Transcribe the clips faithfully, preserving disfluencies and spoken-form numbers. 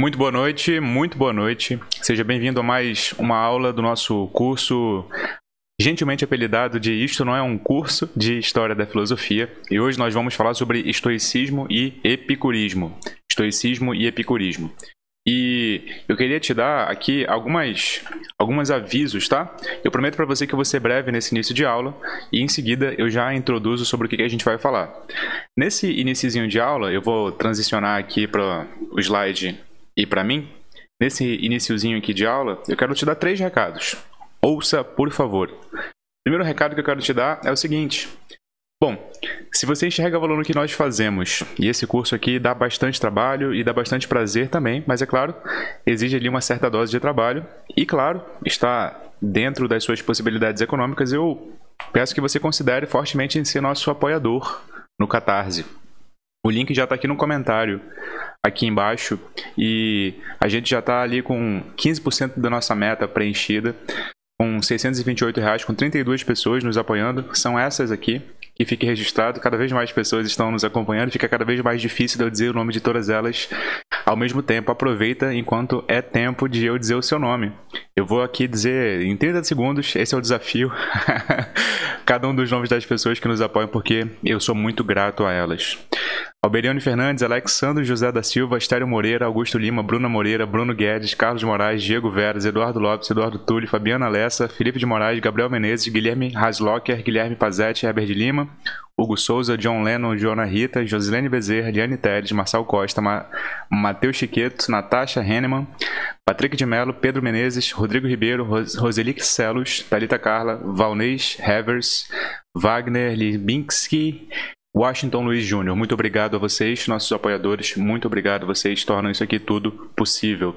Muito boa noite, muito boa noite. Seja bem-vindo a mais uma aula do nosso curso, gentilmente apelidado de Isto Não É Um Curso de História da Filosofia. E hoje nós vamos falar sobre estoicismo e epicurismo. Estoicismo e epicurismo. E eu queria te dar aqui algumas, alguns avisos, tá? Eu prometo para você que eu vou ser breve nesse início de aula e em seguida eu já introduzo sobre o que a gente vai falar. Nesse iniciozinho de aula, eu vou transicionar aqui para o slide... E para mim, nesse iniciozinho aqui de aula, eu quero te dar três recados. Ouça, por favor. O primeiro recado que eu quero te dar é o seguinte. Bom, se você enxerga valor no que nós fazemos, e esse curso aqui dá bastante trabalho e dá bastante prazer também, mas é claro, exige ali uma certa dose de trabalho. E claro, está dentro das suas possibilidades econômicas, eu peço que você considere fortemente em ser nosso apoiador no Catarse. O link já está aqui no comentário, aqui embaixo, e a gente já está ali com quinze por cento da nossa meta preenchida, com seiscentos e vinte e oito reais, com trinta e duas pessoas nos apoiando. São essas aqui, que fique registrado, cada vez mais pessoas estão nos acompanhando, fica cada vez mais difícil de eu dizer o nome de todas elas ao mesmo tempo. Aproveita enquanto é tempo de eu dizer o seu nome. Eu vou aqui dizer em trinta segundos, esse é o desafio, cada um dos nomes das pessoas que nos apoiam, porque eu sou muito grato a elas. Alberiano Fernandes, Alexandre José da Silva, Estério Moreira, Augusto Lima, Bruna Moreira, Bruno Guedes, Carlos Moraes, Diego Veras, Eduardo Lopes, Eduardo Túlio, Fabiana Lessa, Felipe de Moraes, Gabriel Menezes, Guilherme Haslocker, Guilherme Pazetti, Herbert de Lima, Hugo Souza, John Lennon, Joana Rita, Josilene Bezerra, Diane Teles, Marçal Costa, Ma Matheus Chiqueto, Natasha Hanneman, Patrick de Mello, Pedro Menezes, Rodrigo Ribeiro, Ros Roselique Celos, Thalita Carla, Valnez Hevers, Wagner Libinski, Washington Luiz Júnior, muito obrigado a vocês, nossos apoiadores, muito obrigado a vocês, tornam isso aqui tudo possível.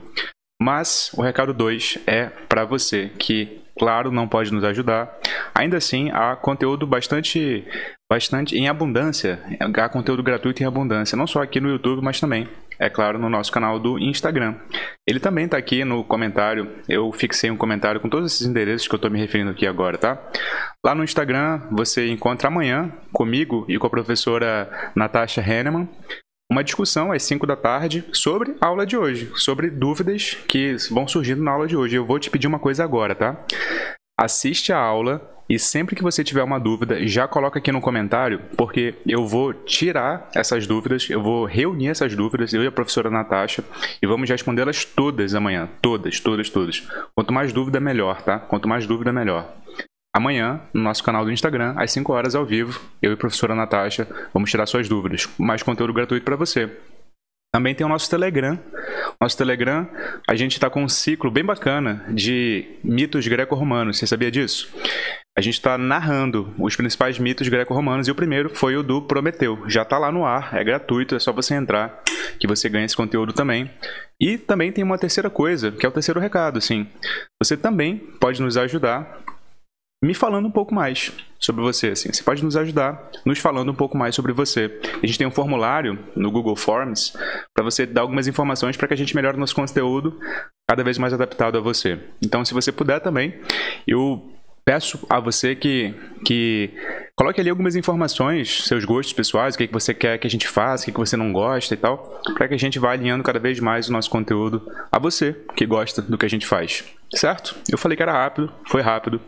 Mas o recado dois é para você, que, claro, não pode nos ajudar. Ainda assim, há conteúdo bastante, bastante em abundância, há conteúdo gratuito em abundância, não só aqui no YouTube, mas também, é claro, no nosso canal do Instagram. Ele também está aqui no comentário, eu fixei um comentário com todos esses endereços que eu estou me referindo aqui agora, tá? Lá no Instagram você encontra amanhã, comigo e com a professora Natasha Hanneman, uma discussão às cinco da tarde sobre a aula de hoje, sobre dúvidas que vão surgindo na aula de hoje. Eu vou te pedir uma coisa agora, tá? Assiste a aula e sempre que você tiver uma dúvida, já coloca aqui no comentário, porque eu vou tirar essas dúvidas, eu vou reunir essas dúvidas, eu e a professora Natasha, e vamos respondê-las todas amanhã, todas, todas, todas. Quanto mais dúvida, melhor, tá? Quanto mais dúvida, melhor. Amanhã, no nosso canal do Instagram, às cinco horas ao vivo, eu e a professora Natasha vamos tirar suas dúvidas. Mais conteúdo gratuito para você. Também tem o nosso Telegram. Nosso Telegram, a gente está com um ciclo bem bacana de mitos greco-romanos. Você sabia disso? A gente está narrando os principais mitos greco-romanos e o primeiro foi o do Prometeu. Já está lá no ar, é gratuito, é só você entrar que você ganha esse conteúdo também. E também tem uma terceira coisa, que é o terceiro recado, assim. Você também pode nos ajudar me falando um pouco mais sobre você, assim. Você pode nos ajudar nos falando um pouco mais sobre você. A gente tem um formulário no Google Forms para você dar algumas informações para que a gente melhore o nosso conteúdo cada vez mais adaptado a você. Então, se você puder também, eu peço a você que, que coloque ali algumas informações, seus gostos pessoais, o que, é que você quer que a gente faça, o que, é que você não gosta e tal, para que a gente vá alinhando cada vez mais o nosso conteúdo a você que gosta do que a gente faz. Certo? Eu falei que era rápido, foi rápido.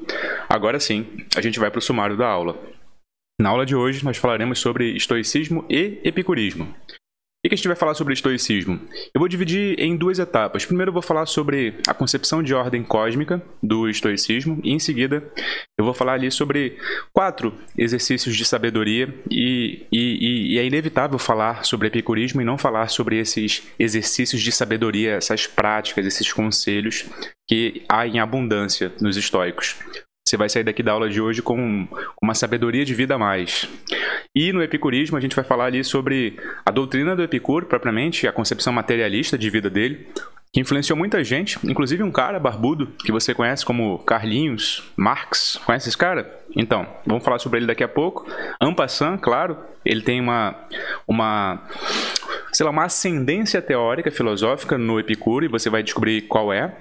Agora sim, a gente vai para o sumário da aula. Na aula de hoje, nós falaremos sobre estoicismo e epicurismo. O que a gente vai falar sobre estoicismo? Eu vou dividir em duas etapas. Primeiro eu vou falar sobre a concepção de ordem cósmica do estoicismo e em seguida eu vou falar ali sobre quatro exercícios de sabedoria e, e, e é inevitável falar sobre epicurismo e não falar sobre esses exercícios de sabedoria, essas práticas, esses conselhos que há em abundância nos estoicos. Você vai sair daqui da aula de hoje com uma sabedoria de vida a mais. E no epicurismo a gente vai falar ali sobre a doutrina do Epicuro, propriamente, a concepção materialista de vida dele, que influenciou muita gente, inclusive um cara barbudo que você conhece como Carlinhos, Marx. Conhece esse cara? Então, vamos falar sobre ele daqui a pouco. En passant, claro, ele tem uma... uma sei lá, uma ascendência teórica, filosófica no Epicuro e você vai descobrir qual é.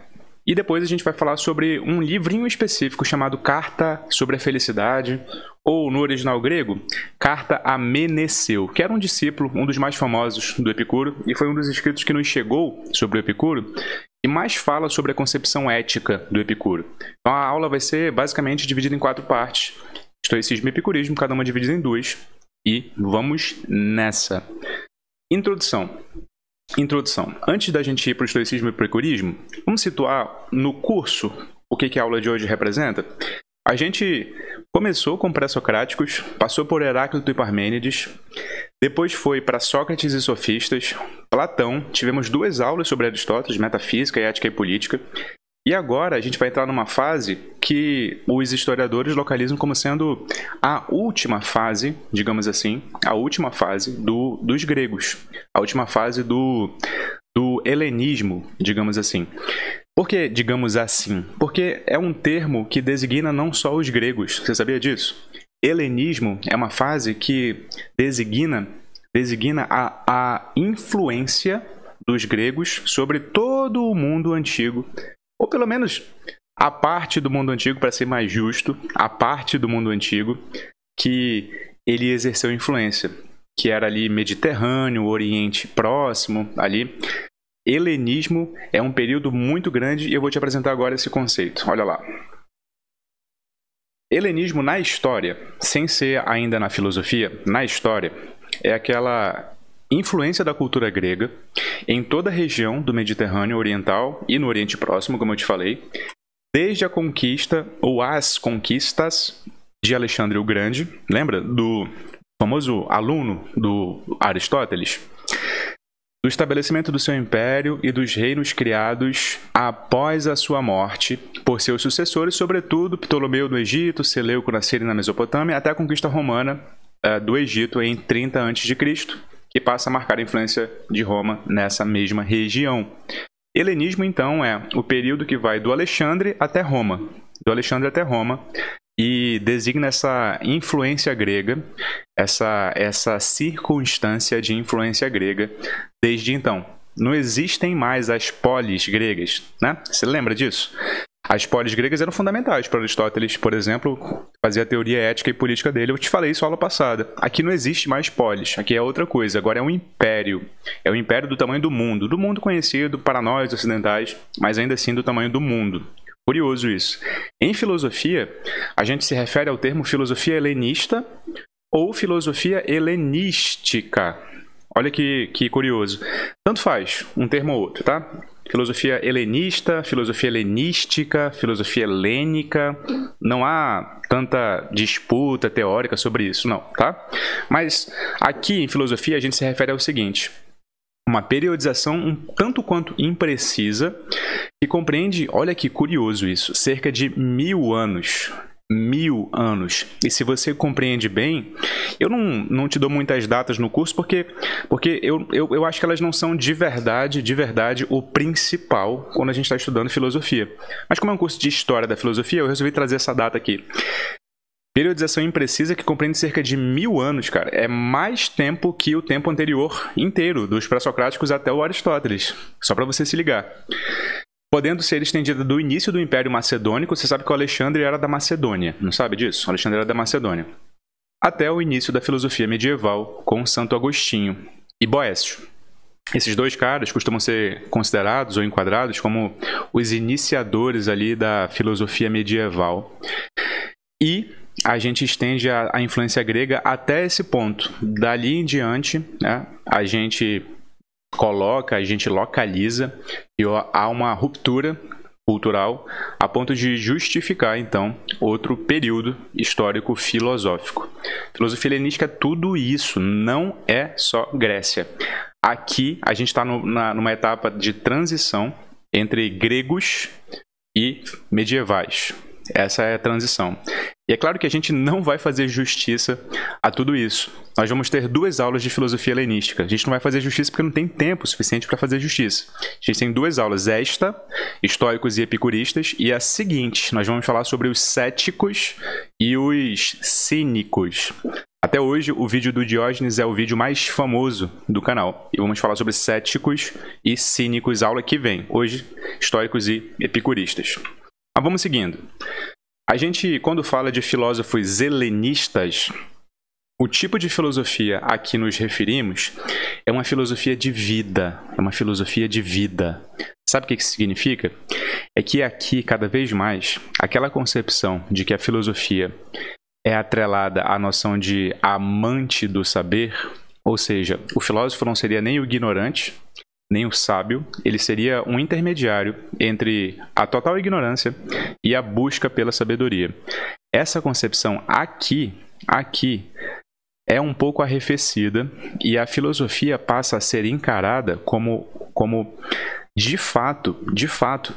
E depois a gente vai falar sobre um livrinho específico chamado Carta sobre a Felicidade, ou no original grego, Carta a Meneceu, que era um discípulo, um dos mais famosos do Epicuro, e foi um dos escritos que nos chegou sobre o Epicuro, e mais fala sobre a concepção ética do Epicuro. Então a aula vai ser basicamente dividida em quatro partes, Estoicismo e Epicurismo, cada uma dividida em duas, e vamos nessa. Introdução. Introdução. Antes da gente ir para o estoicismo e para o epicurismo, vamos situar no curso o que, que a aula de hoje representa. A gente começou com pré-socráticos, passou por Heráclito e Parmênides, depois foi para Sócrates e Sofistas, Platão, tivemos duas aulas sobre Aristóteles, metafísica, ética e política, e agora a gente vai entrar numa fase que os historiadores localizam como sendo a última fase, digamos assim, a última fase do, dos gregos, a última fase do, do helenismo, digamos assim. Por que digamos assim? Porque é um termo que designa não só os gregos, você sabia disso? Helenismo é uma fase que designa, designa a, a influência dos gregos sobre todo o mundo antigo, ou pelo menos a parte do mundo antigo, para ser mais justo, a parte do mundo antigo que ele exerceu influência, que era ali Mediterrâneo, Oriente Próximo, ali. Helenismo é um período muito grande e eu vou te apresentar agora esse conceito, olha lá. Helenismo na história, sem ser ainda na filosofia, na história, é aquela influência da cultura grega em toda a região do Mediterrâneo Oriental e no Oriente Próximo, como eu te falei, desde a conquista ou as conquistas de Alexandre o Grande, lembra? Do famoso aluno do Aristóteles, do estabelecimento do seu império e dos reinos criados após a sua morte por seus sucessores, sobretudo Ptolomeu do Egito, Seleuco na Síria e na Mesopotâmia, até a conquista romana uh, do Egito em trinta antes de Cristo, que passa a marcar a influência de Roma nessa mesma região. Helenismo, então, é o período que vai do Alexandre até Roma, do Alexandre até Roma, e designa essa influência grega, essa, essa circunstância de influência grega desde então. Não existem mais as polis gregas, né? Você lembra disso? As polis gregas eram fundamentais para Aristóteles, por exemplo, fazia a teoria ética e política dele. Eu te falei isso na aula passada. Aqui não existe mais polis, aqui é outra coisa. Agora é um império. É um império do tamanho do mundo. Do mundo conhecido para nós ocidentais, mas ainda assim do tamanho do mundo. Curioso isso. Em filosofia, a gente se refere ao termo filosofia helenista ou filosofia helenística. Olha que, que curioso. Tanto faz um termo ou outro, tá? Filosofia helenista, filosofia helenística, filosofia helênica. Não há tanta disputa teórica sobre isso, não, tá? Mas aqui em filosofia a gente se refere ao seguinte. Uma periodização um tanto quanto imprecisa que compreende, olha que curioso isso, cerca de mil anos. Mil anos. E se você compreende bem, eu não, não te dou muitas datas no curso porque, porque eu, eu, eu acho que elas não são de verdade, de verdade, o principal quando a gente está estudando filosofia. Mas como é um curso de história da filosofia, eu resolvi trazer essa data aqui. Periodização imprecisa que compreende cerca de mil anos, cara. É mais tempo que o tempo anterior inteiro, dos pré-socráticos até o Aristóteles. Só para você se ligar. Podendo ser estendida do início do Império Macedônico, você sabe que o Alexandre era da Macedônia, não sabe disso? O Alexandre era da Macedônia. Até o início da filosofia medieval com Santo Agostinho e Boécio. Esses dois caras costumam ser considerados ou enquadrados como os iniciadores ali da filosofia medieval. E a gente estende a, a influência grega até esse ponto. Dali em diante, né, a gente coloca, a gente localiza e há uma ruptura cultural a ponto de justificar, então, outro período histórico-filosófico. Filosofia helenística é tudo isso, não é só Grécia. Aqui a gente está numa etapa de transição entre gregos e medievais. Essa é a transição. E é claro que a gente não vai fazer justiça a tudo isso. Nós vamos ter duas aulas de filosofia helenística. A gente não vai fazer justiça porque não tem tempo suficiente para fazer justiça. A gente tem duas aulas, esta, estoicos e epicuristas, e a seguinte, nós vamos falar sobre os céticos e os cínicos. Até hoje, o vídeo do Diógenes é o vídeo mais famoso do canal. E vamos falar sobre céticos e cínicos, aula que vem. Hoje, estoicos e epicuristas. Mas vamos seguindo. A gente, quando fala de filósofos helenistas, o tipo de filosofia a que nos referimos é uma filosofia de vida. É uma filosofia de vida. Sabe o que isso significa? É que aqui, cada vez mais, aquela concepção de que a filosofia é atrelada à noção de amante do saber, ou seja, o filósofo não seria nem o ignorante, nem o sábio, ele seria um intermediário entre a total ignorância e a busca pela sabedoria. Essa concepção aqui, aqui, é um pouco arrefecida e a filosofia passa a ser encarada como, como de fato, de fato,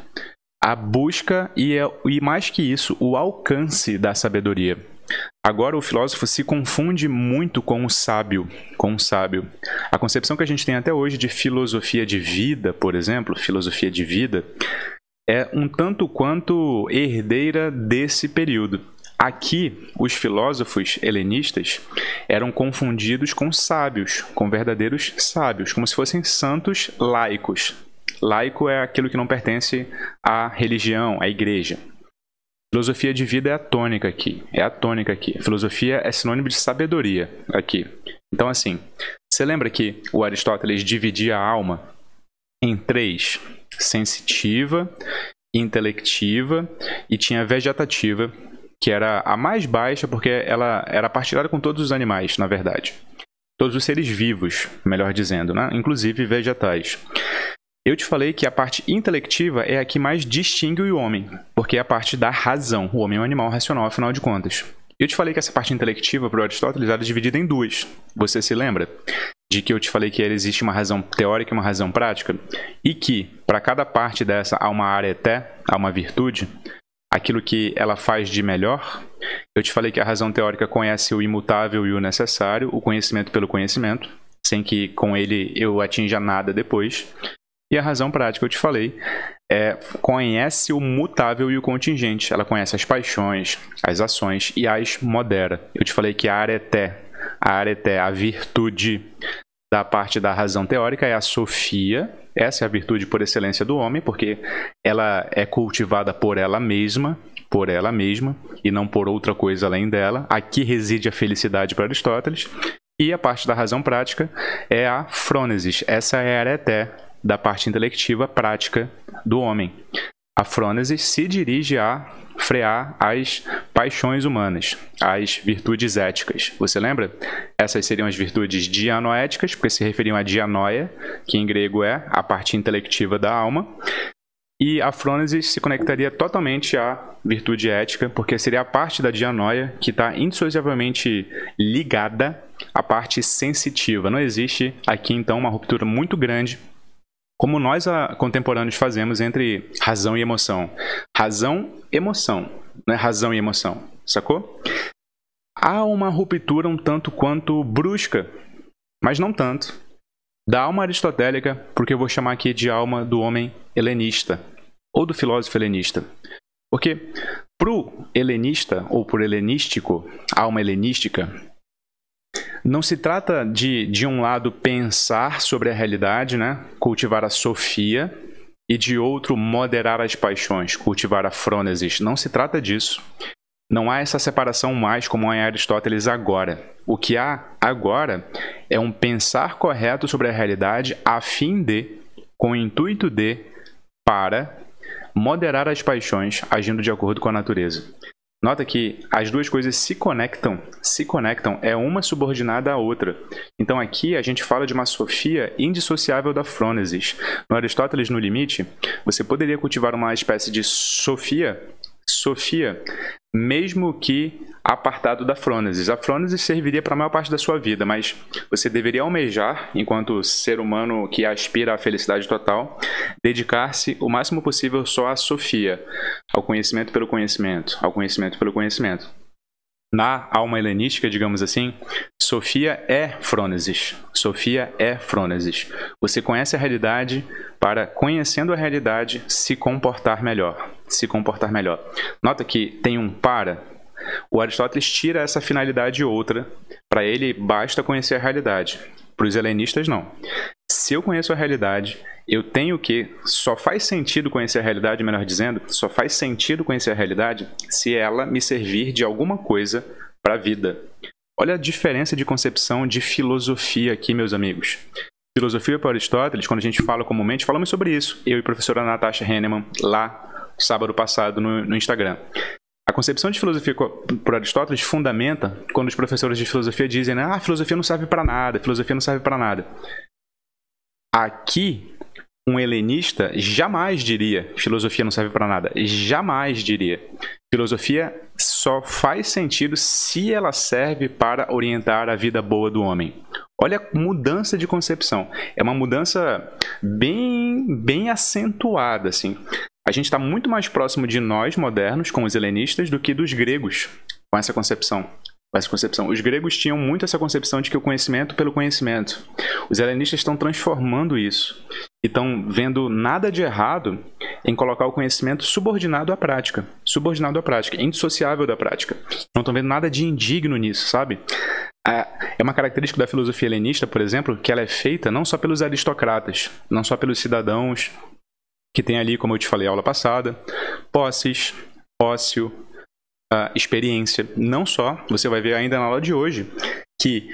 a busca e, e mais que isso, o alcance da sabedoria. Agora o filósofo se confunde muito com o sábio, com o sábio. A concepção que a gente tem até hoje de filosofia de vida, por exemplo, filosofia de vida, é um tanto quanto herdeira desse período. Aqui, os filósofos helenistas eram confundidos com sábios, com verdadeiros sábios, como se fossem santos laicos. Laico é aquilo que não pertence à religião, à igreja. Filosofia de vida é a tônica aqui, é a tônica aqui. Filosofia é sinônimo de sabedoria aqui. Então, assim, você lembra que o Aristóteles dividia a alma em três? Sensitiva, intelectiva e tinha vegetativa, que era a mais baixa porque ela era partilhada com todos os animais, na verdade. Todos os seres vivos, melhor dizendo, né? Inclusive vegetais. Eu te falei que a parte intelectiva é a que mais distingue o homem, porque é a parte da razão. O homem é um animal racional, afinal de contas. Eu te falei que essa parte intelectiva, para Aristóteles, era dividida em duas. Você se lembra de que eu te falei que existe uma razão teórica e uma razão prática? E que, para cada parte dessa, há uma areté, há uma virtude, aquilo que ela faz de melhor. Eu te falei que a razão teórica conhece o imutável e o necessário, o conhecimento pelo conhecimento, sem que com ele eu atinja nada depois. E a razão prática, eu te falei, é, conhece o mutável e o contingente. Ela conhece as paixões, as ações e as modera. Eu te falei que a areté, a areté, a virtude da parte da razão teórica é a sofia. Essa é a virtude por excelência do homem, porque ela é cultivada por ela mesma, por ela mesma, e não por outra coisa além dela. Aqui reside a felicidade para Aristóteles. E a parte da razão prática é a frônesis. Essa é a areté da parte intelectiva prática do homem. A frônese se dirige a frear as paixões humanas, as virtudes éticas. Você lembra? Essas seriam as virtudes dianoéticas, porque se referiam à dianoia, que em grego é a parte intelectiva da alma. E a frônese se conectaria totalmente à virtude ética, porque seria a parte da dianoia que está indissociavelmente ligada à parte sensitiva. Não existe aqui, então, uma ruptura muito grande como nós contemporâneos fazemos entre razão e emoção. Razão, emoção, né? Razão e emoção, sacou? Há uma ruptura um tanto quanto brusca, mas não tanto, da alma aristotélica, porque eu vou chamar aqui de alma do homem helenista, ou do filósofo helenista. Porque pro helenista, ou pro helenístico, alma helenística, não se trata de, de um lado, pensar sobre a realidade, né? Cultivar a sofia, e de outro, moderar as paixões, cultivar a frônesis. Não se trata disso. Não há essa separação mais como é em Aristóteles agora. O que há agora é um pensar correto sobre a realidade a fim de, com o intuito de, para moderar as paixões, agindo de acordo com a natureza. Nota que as duas coisas se conectam, se conectam, é uma subordinada à outra. Então aqui a gente fala de uma sofia indissociável da frônesis. No Aristóteles, no limite, você poderia cultivar uma espécie de sofia Sofia, mesmo que apartado da frônesis. A frônesis serviria para a maior parte da sua vida, mas você deveria almejar, enquanto ser humano que aspira à felicidade total, dedicar-se o máximo possível só à Sofia, ao conhecimento pelo conhecimento, ao conhecimento pelo conhecimento. Na alma helenística, digamos assim, Sofia é frônesis. Sofia é frônesis. Você conhece a realidade para, conhecendo a realidade, se comportar melhor. Se comportar melhor. Nota que tem um para. O Aristóteles tira essa finalidade de outra. Para ele, basta conhecer a realidade. Para os helenistas, não. Se eu conheço a realidade, eu tenho que... Só faz sentido conhecer a realidade, melhor dizendo, só faz sentido conhecer a realidade se ela me servir de alguma coisa para a vida. Olha a diferença de concepção de filosofia aqui, meus amigos. Filosofia para Aristóteles, quando a gente fala comumente, falamos sobre isso. Eu e a professora Natasha Hanneman, lá, sábado passado, no, no Instagram. A concepção de filosofia por Aristóteles fundamenta quando os professores de filosofia dizem, né, ah, filosofia não serve para nada, filosofia não serve para nada. Aqui, um helenista jamais diria filosofia não serve para nada. Jamais diria. Filosofia só faz sentido se ela serve para orientar a vida boa do homem. Olha a mudança de concepção. É uma mudança bem, bem acentuada, assim. A gente está muito mais próximo de nós, modernos, com os helenistas, do que dos gregos, com essa concepção. Essa concepção. Os gregos tinham muito essa concepção de que o conhecimento pelo conhecimento. Os helenistas estão transformando isso e estão vendo nada de errado em colocar o conhecimento subordinado à prática, subordinado à prática, indissociável da prática. Não estão vendo nada de indigno nisso, sabe? É uma característica da filosofia helenista, por exemplo, que ela é feita não só pelos aristocratas, não só pelos cidadãos que tem ali, como eu te falei na aula passada, posses, ócio, Uh, experiência. Não só, você vai ver ainda na aula de hoje que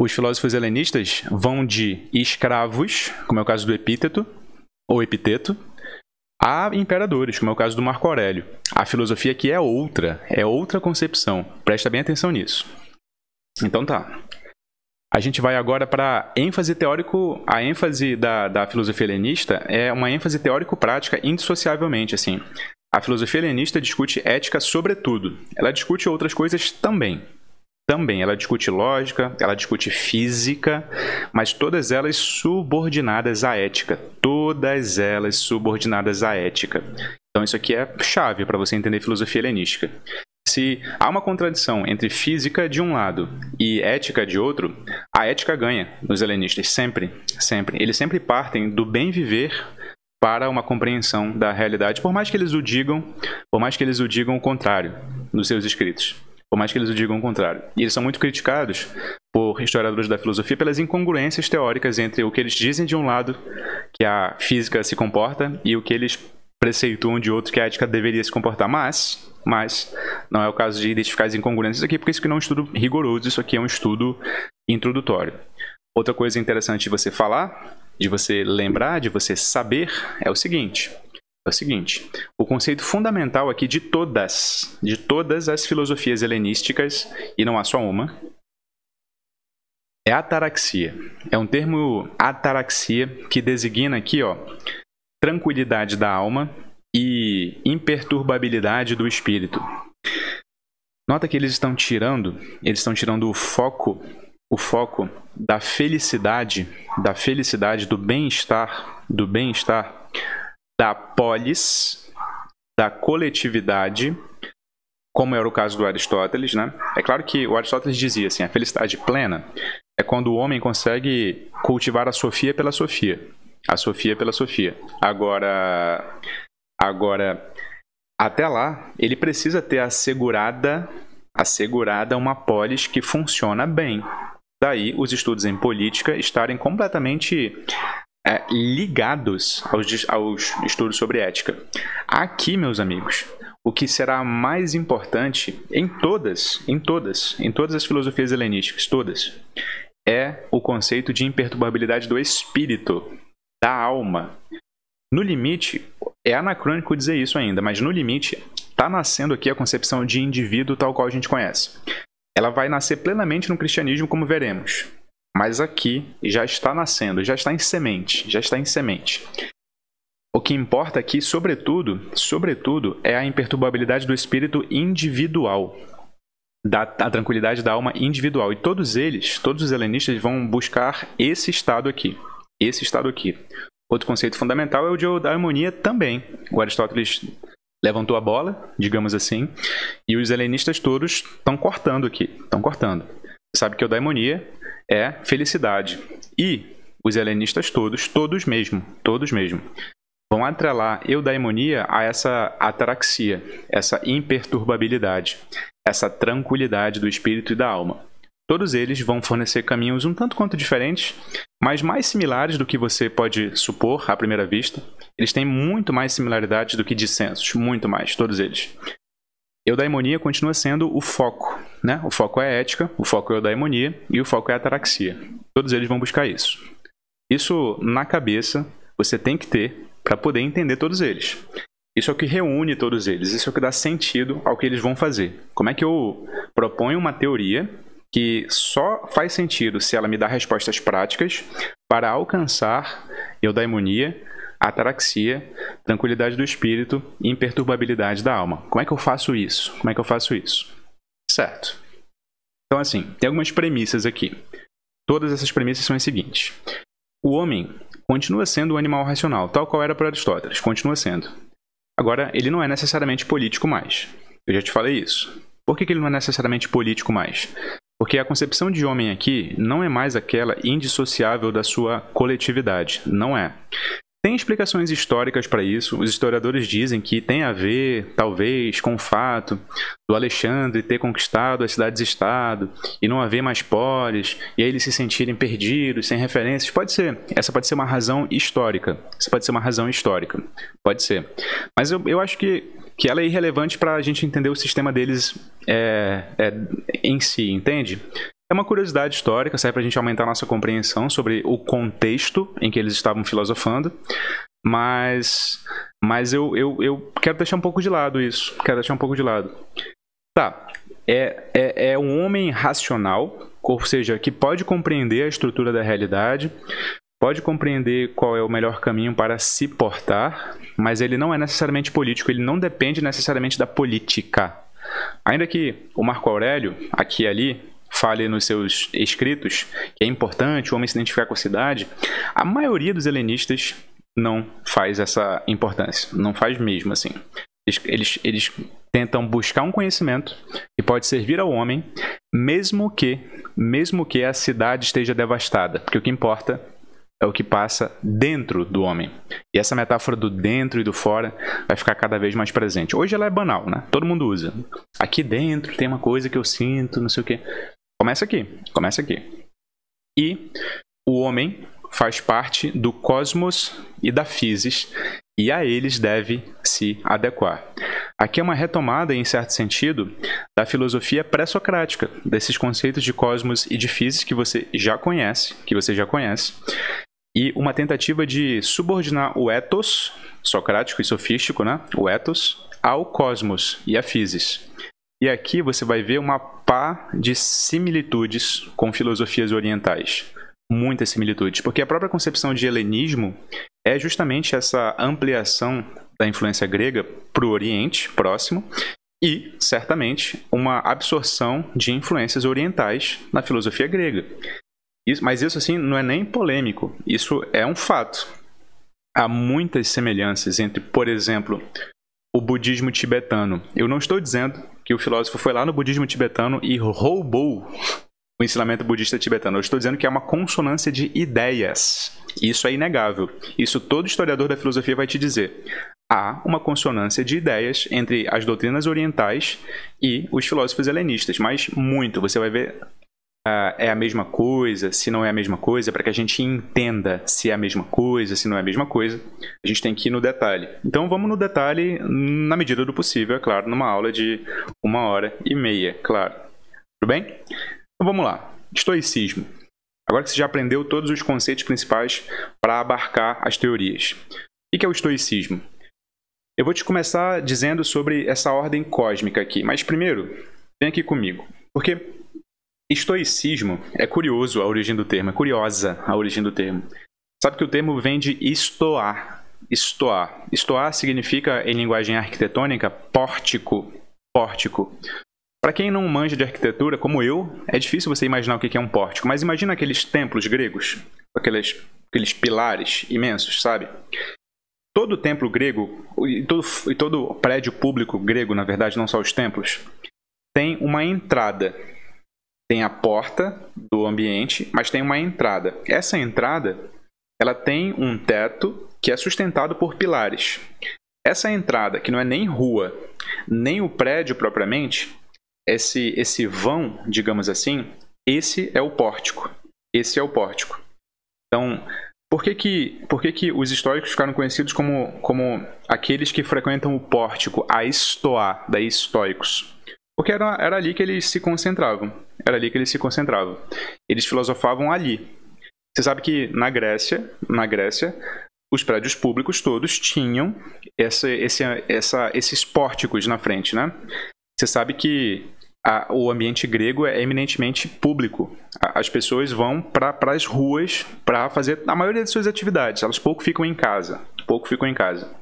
os filósofos helenistas vão de escravos, como é o caso do Epíteto, ou Epiteto, a imperadores, como é o caso do Marco Aurélio. A filosofia aqui é outra, é outra concepção. Presta bem atenção nisso. Então tá. A gente vai agora para ênfase teórico. A ênfase da, da filosofia helenista é uma ênfase teórico-prática indissociavelmente, assim. A filosofia helenista discute ética sobretudo. Ela discute outras coisas também. Também. Ela discute lógica, ela discute física, mas todas elas subordinadas à ética. Todas elas subordinadas à ética. Então isso aqui é chave para você entender filosofia helenística. Se há uma contradição entre física de um lado e ética de outro, a ética ganha nos helenistas. Sempre. Sempre. Eles sempre partem do bem viver para uma compreensão da realidade, por mais que eles o digam, por mais que eles o digam o contrário nos seus escritos, por mais que eles o digam o contrário. E eles são muito criticados por historiadores da filosofia pelas incongruências teóricas entre o que eles dizem de um lado, que a física se comporta, e o que eles preceituam de outro, que a ética deveria se comportar. Mas, mas não é o caso de identificar as incongruências aqui, porque isso aqui não é um estudo rigoroso, isso aqui é um estudo introdutório. Outra coisa interessante de você falar, de você lembrar, de você saber, é o seguinte. É o seguinte. O conceito fundamental aqui de todas, de todas as filosofias helenísticas, e não há só uma, é ataraxia. É um termo, ataraxia, que designa aqui, ó, tranquilidade da alma e imperturbabilidade do espírito. Nota que eles estão tirando, eles estão tirando o foco O foco da felicidade, da felicidade, do bem-estar, do bem-estar, da polis, da coletividade, como era o caso do Aristóteles, né? É claro que o Aristóteles dizia assim, a felicidade plena é quando o homem consegue cultivar a Sofia pela Sofia. A Sofia pela Sofia. Agora, agora até lá, ele precisa ter assegurada, assegurada uma polis que funciona bem. Daí, os estudos em política estarem completamente é, ligados aos, aos estudos sobre ética. Aqui, meus amigos, o que será mais importante em todas, em todas, em todas as filosofias helenísticas, todas, é o conceito de imperturbabilidade do espírito, da alma. No limite, é anacrônico dizer isso ainda, mas no limite, está nascendo aqui a concepção de indivíduo tal qual a gente conhece. Ela vai nascer plenamente no cristianismo, como veremos. Mas aqui já está nascendo, já está em semente, já está em semente. O que importa aqui, sobretudo, sobretudo, é a imperturbabilidade do espírito individual, da, a tranquilidade da alma individual. E todos eles, todos os helenistas vão buscar esse estado aqui, esse estado aqui. Outro conceito fundamental é o de da harmonia também. O Aristóteles levantou a bola, digamos assim, e os helenistas todos estão cortando aqui, estão cortando. Você sabe que o daimonia é felicidade. E os helenistas todos, todos mesmo, todos mesmo, vão atrelar eudaimonia a essa ataraxia, essa imperturbabilidade, essa tranquilidade do espírito e da alma. Todos eles vão fornecer caminhos um tanto quanto diferentes, mas mais similares do que você pode supor à primeira vista. Eles têm muito mais similaridades do que dissensos, muito mais, todos eles. Eudaimonia continua sendo o foco, né? O foco é a ética, o foco é a eudaimonia e o foco é a ataraxia. Todos eles vão buscar isso. Isso na cabeça você tem que ter para poder entender todos eles. Isso é o que reúne todos eles, isso é o que dá sentido ao que eles vão fazer. Como é que eu proponho uma teoria que só faz sentido se ela me dá respostas práticas para alcançar eudaimonia, ataraxia, tranquilidade do espírito e imperturbabilidade da alma? Como é que eu faço isso? Como é que eu faço isso? Certo. Então, assim, tem algumas premissas aqui. Todas essas premissas são as seguintes. O homem continua sendo um animal racional, tal qual era para Aristóteles, continua sendo. Agora, ele não é necessariamente político mais. Eu já te falei isso. Por que ele não é necessariamente político mais? Porque a concepção de homem aqui não é mais aquela indissociável da sua coletividade. Não é. Tem explicações históricas para isso. Os historiadores dizem que tem a ver, talvez, com o fato do Alexandre ter conquistado as cidades-estado e não haver mais polis, e aí eles se sentirem perdidos, sem referências. Pode ser. Essa pode ser uma razão histórica. Essa pode ser uma razão histórica. Pode ser. Mas eu, eu acho que, que ela é irrelevante para a gente entender o sistema deles é, é, em si, entende? É uma curiosidade histórica, serve para a gente aumentar a nossa compreensão sobre o contexto em que eles estavam filosofando, mas, mas eu, eu, eu quero deixar um pouco de lado isso, quero deixar um pouco de lado. Tá, é, é, é um homem racional, ou seja, que pode compreender a estrutura da realidade, pode compreender qual é o melhor caminho para se portar, mas ele não é necessariamente político, ele não depende necessariamente da política. Ainda que o Marco Aurélio, aqui e ali, fale nos seus escritos que é importante o homem se identificar com a cidade, a maioria dos helenistas não faz essa importância, não faz mesmo assim. Eles, eles tentam buscar um conhecimento que pode servir ao homem, mesmo que, mesmo que a cidade esteja devastada, porque o que importa é o que passa dentro do homem. E essa metáfora do dentro e do fora vai ficar cada vez mais presente. Hoje ela é banal, né? Todo mundo usa. Aqui dentro tem uma coisa que eu sinto, não sei o quê. Começa aqui, começa aqui. E o homem faz parte do cosmos e da physis, e a eles deve se adequar. Aqui é uma retomada, em certo sentido, da filosofia pré-socrática, desses conceitos de cosmos e de physis que você já conhece, que você já conhece, e uma tentativa de subordinar o ethos, socrático e sofístico, né? O ethos, ao cosmos e à physis. E aqui você vai ver uma pá de similitudes com filosofias orientais. Muitas similitudes, porque a própria concepção de helenismo é justamente essa ampliação da influência grega para o Oriente Próximo e, certamente, uma absorção de influências orientais na filosofia grega. Isso, mas isso, assim, não é nem polêmico, isso é um fato. Há muitas semelhanças entre, por exemplo, o budismo tibetano. Eu não estou dizendo que o filósofo foi lá no budismo tibetano e roubou o ensinamento budista tibetano. Eu estou dizendo que é uma consonância de ideias. Isso é inegável. Isso todo historiador da filosofia vai te dizer. Há uma consonância de ideias entre as doutrinas orientais e os filósofos helenistas. Mas muito. Você vai ver uh, é a mesma coisa, se não é a mesma coisa. Para que a gente entenda se é a mesma coisa, se não é a mesma coisa, a gente tem que ir no detalhe. Então vamos no detalhe na medida do possível, é claro, numa aula de uma hora e meia, claro. Tudo bem? Então vamos lá, estoicismo. Agora que você já aprendeu todos os conceitos principais para abarcar as teorias. O que é o estoicismo? Eu vou te começar dizendo sobre essa ordem cósmica aqui, mas primeiro, vem aqui comigo. Porque estoicismo é curioso a origem do termo, é curiosa a origem do termo. Sabe que o termo vem de estoar, estoar. Estoar significa, em linguagem arquitetônica, pórtico. Pórtico. Para quem não manja de arquitetura, como eu, é difícil você imaginar o que é um pórtico. Mas imagina aqueles templos gregos, aqueles, aqueles pilares imensos, sabe? Todo templo grego, e todo, e todo prédio público grego, na verdade, não só os templos, tem uma entrada. Tem a porta do ambiente, mas tem uma entrada. Essa entrada, ela tem um teto que é sustentado por pilares. Essa entrada, que não é nem rua, nem o prédio propriamente, esse, esse vão, digamos assim, esse é o pórtico. Esse é o pórtico. Então, por que que, por que, que os estoicos ficaram conhecidos como, como aqueles que frequentam o pórtico, a estoa, daí estoicos? Porque era, era ali que eles se concentravam. Era ali que eles se concentravam. Eles filosofavam ali. Você sabe que na Grécia, na Grécia, os prédios públicos todos tinham essa, esse, essa, esses pórticos na frente, né? Você sabe que a, o ambiente grego é eminentemente público. A, as pessoas vão para as ruas para fazer a maioria de suas atividades. Elas pouco ficam em casa. Pouco ficam em casa.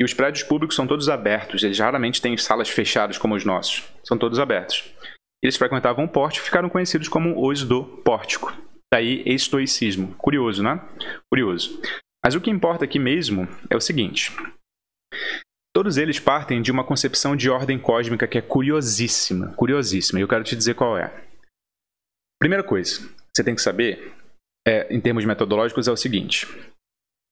E os prédios públicos são todos abertos, eles raramente têm salas fechadas como os nossos, são todos abertos. Eles frequentavam o pórtico e ficaram conhecidos como os do pórtico. Daí estoicismo. Curioso, né? Curioso. Mas o que importa aqui mesmo é o seguinte. Todos eles partem de uma concepção de ordem cósmica que é curiosíssima, curiosíssima, e eu quero te dizer qual é. Primeira coisa que você tem que saber, é, em termos metodológicos, é o seguinte.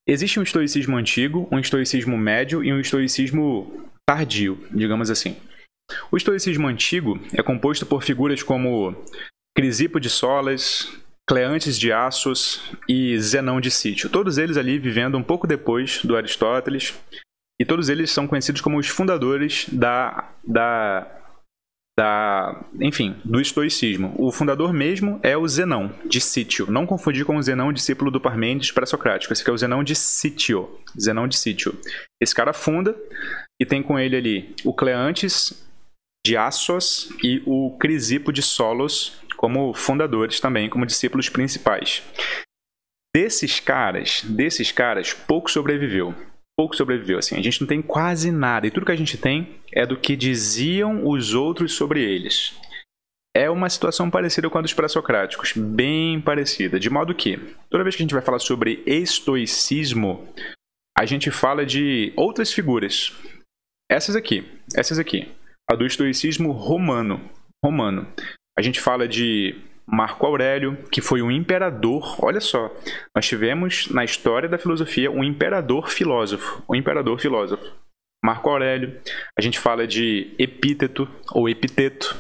Existe um estoicismo antigo, um estoicismo médio e um estoicismo tardio, digamos assim. O estoicismo antigo é composto por figuras como Crisipo de Solos, Cleantes de Assos e Zenão de Cítio. Todos eles ali vivendo um pouco depois do Aristóteles. E todos eles são conhecidos como os fundadores da... da Da, enfim, do estoicismo. O fundador mesmo é o Zenão de Cítio. Não confundir com o Zenão, discípulo do Parmênides, pré-socrático. Esse aqui é o Zenão de Cítio. Zenão de Cítio. Esse cara funda e tem com ele ali o Cleantes de Assos e o Crisipo de Solos como fundadores também, como discípulos principais. Desses caras, desses caras, pouco sobreviveu. Pouco sobreviveu, assim, a gente não tem quase nada, e tudo que a gente tem é do que diziam os outros sobre eles. É uma situação parecida com a dos pré-socráticos, bem parecida, de modo que, toda vez que a gente vai falar sobre estoicismo, a gente fala de outras figuras. Essas aqui, essas aqui, a do estoicismo romano, romano. A gente fala de Marco Aurélio, que foi um imperador. Olha só, nós tivemos na história da filosofia um imperador filósofo, um imperador filósofo, Marco Aurélio. A gente fala de Epíteto ou Epiteto,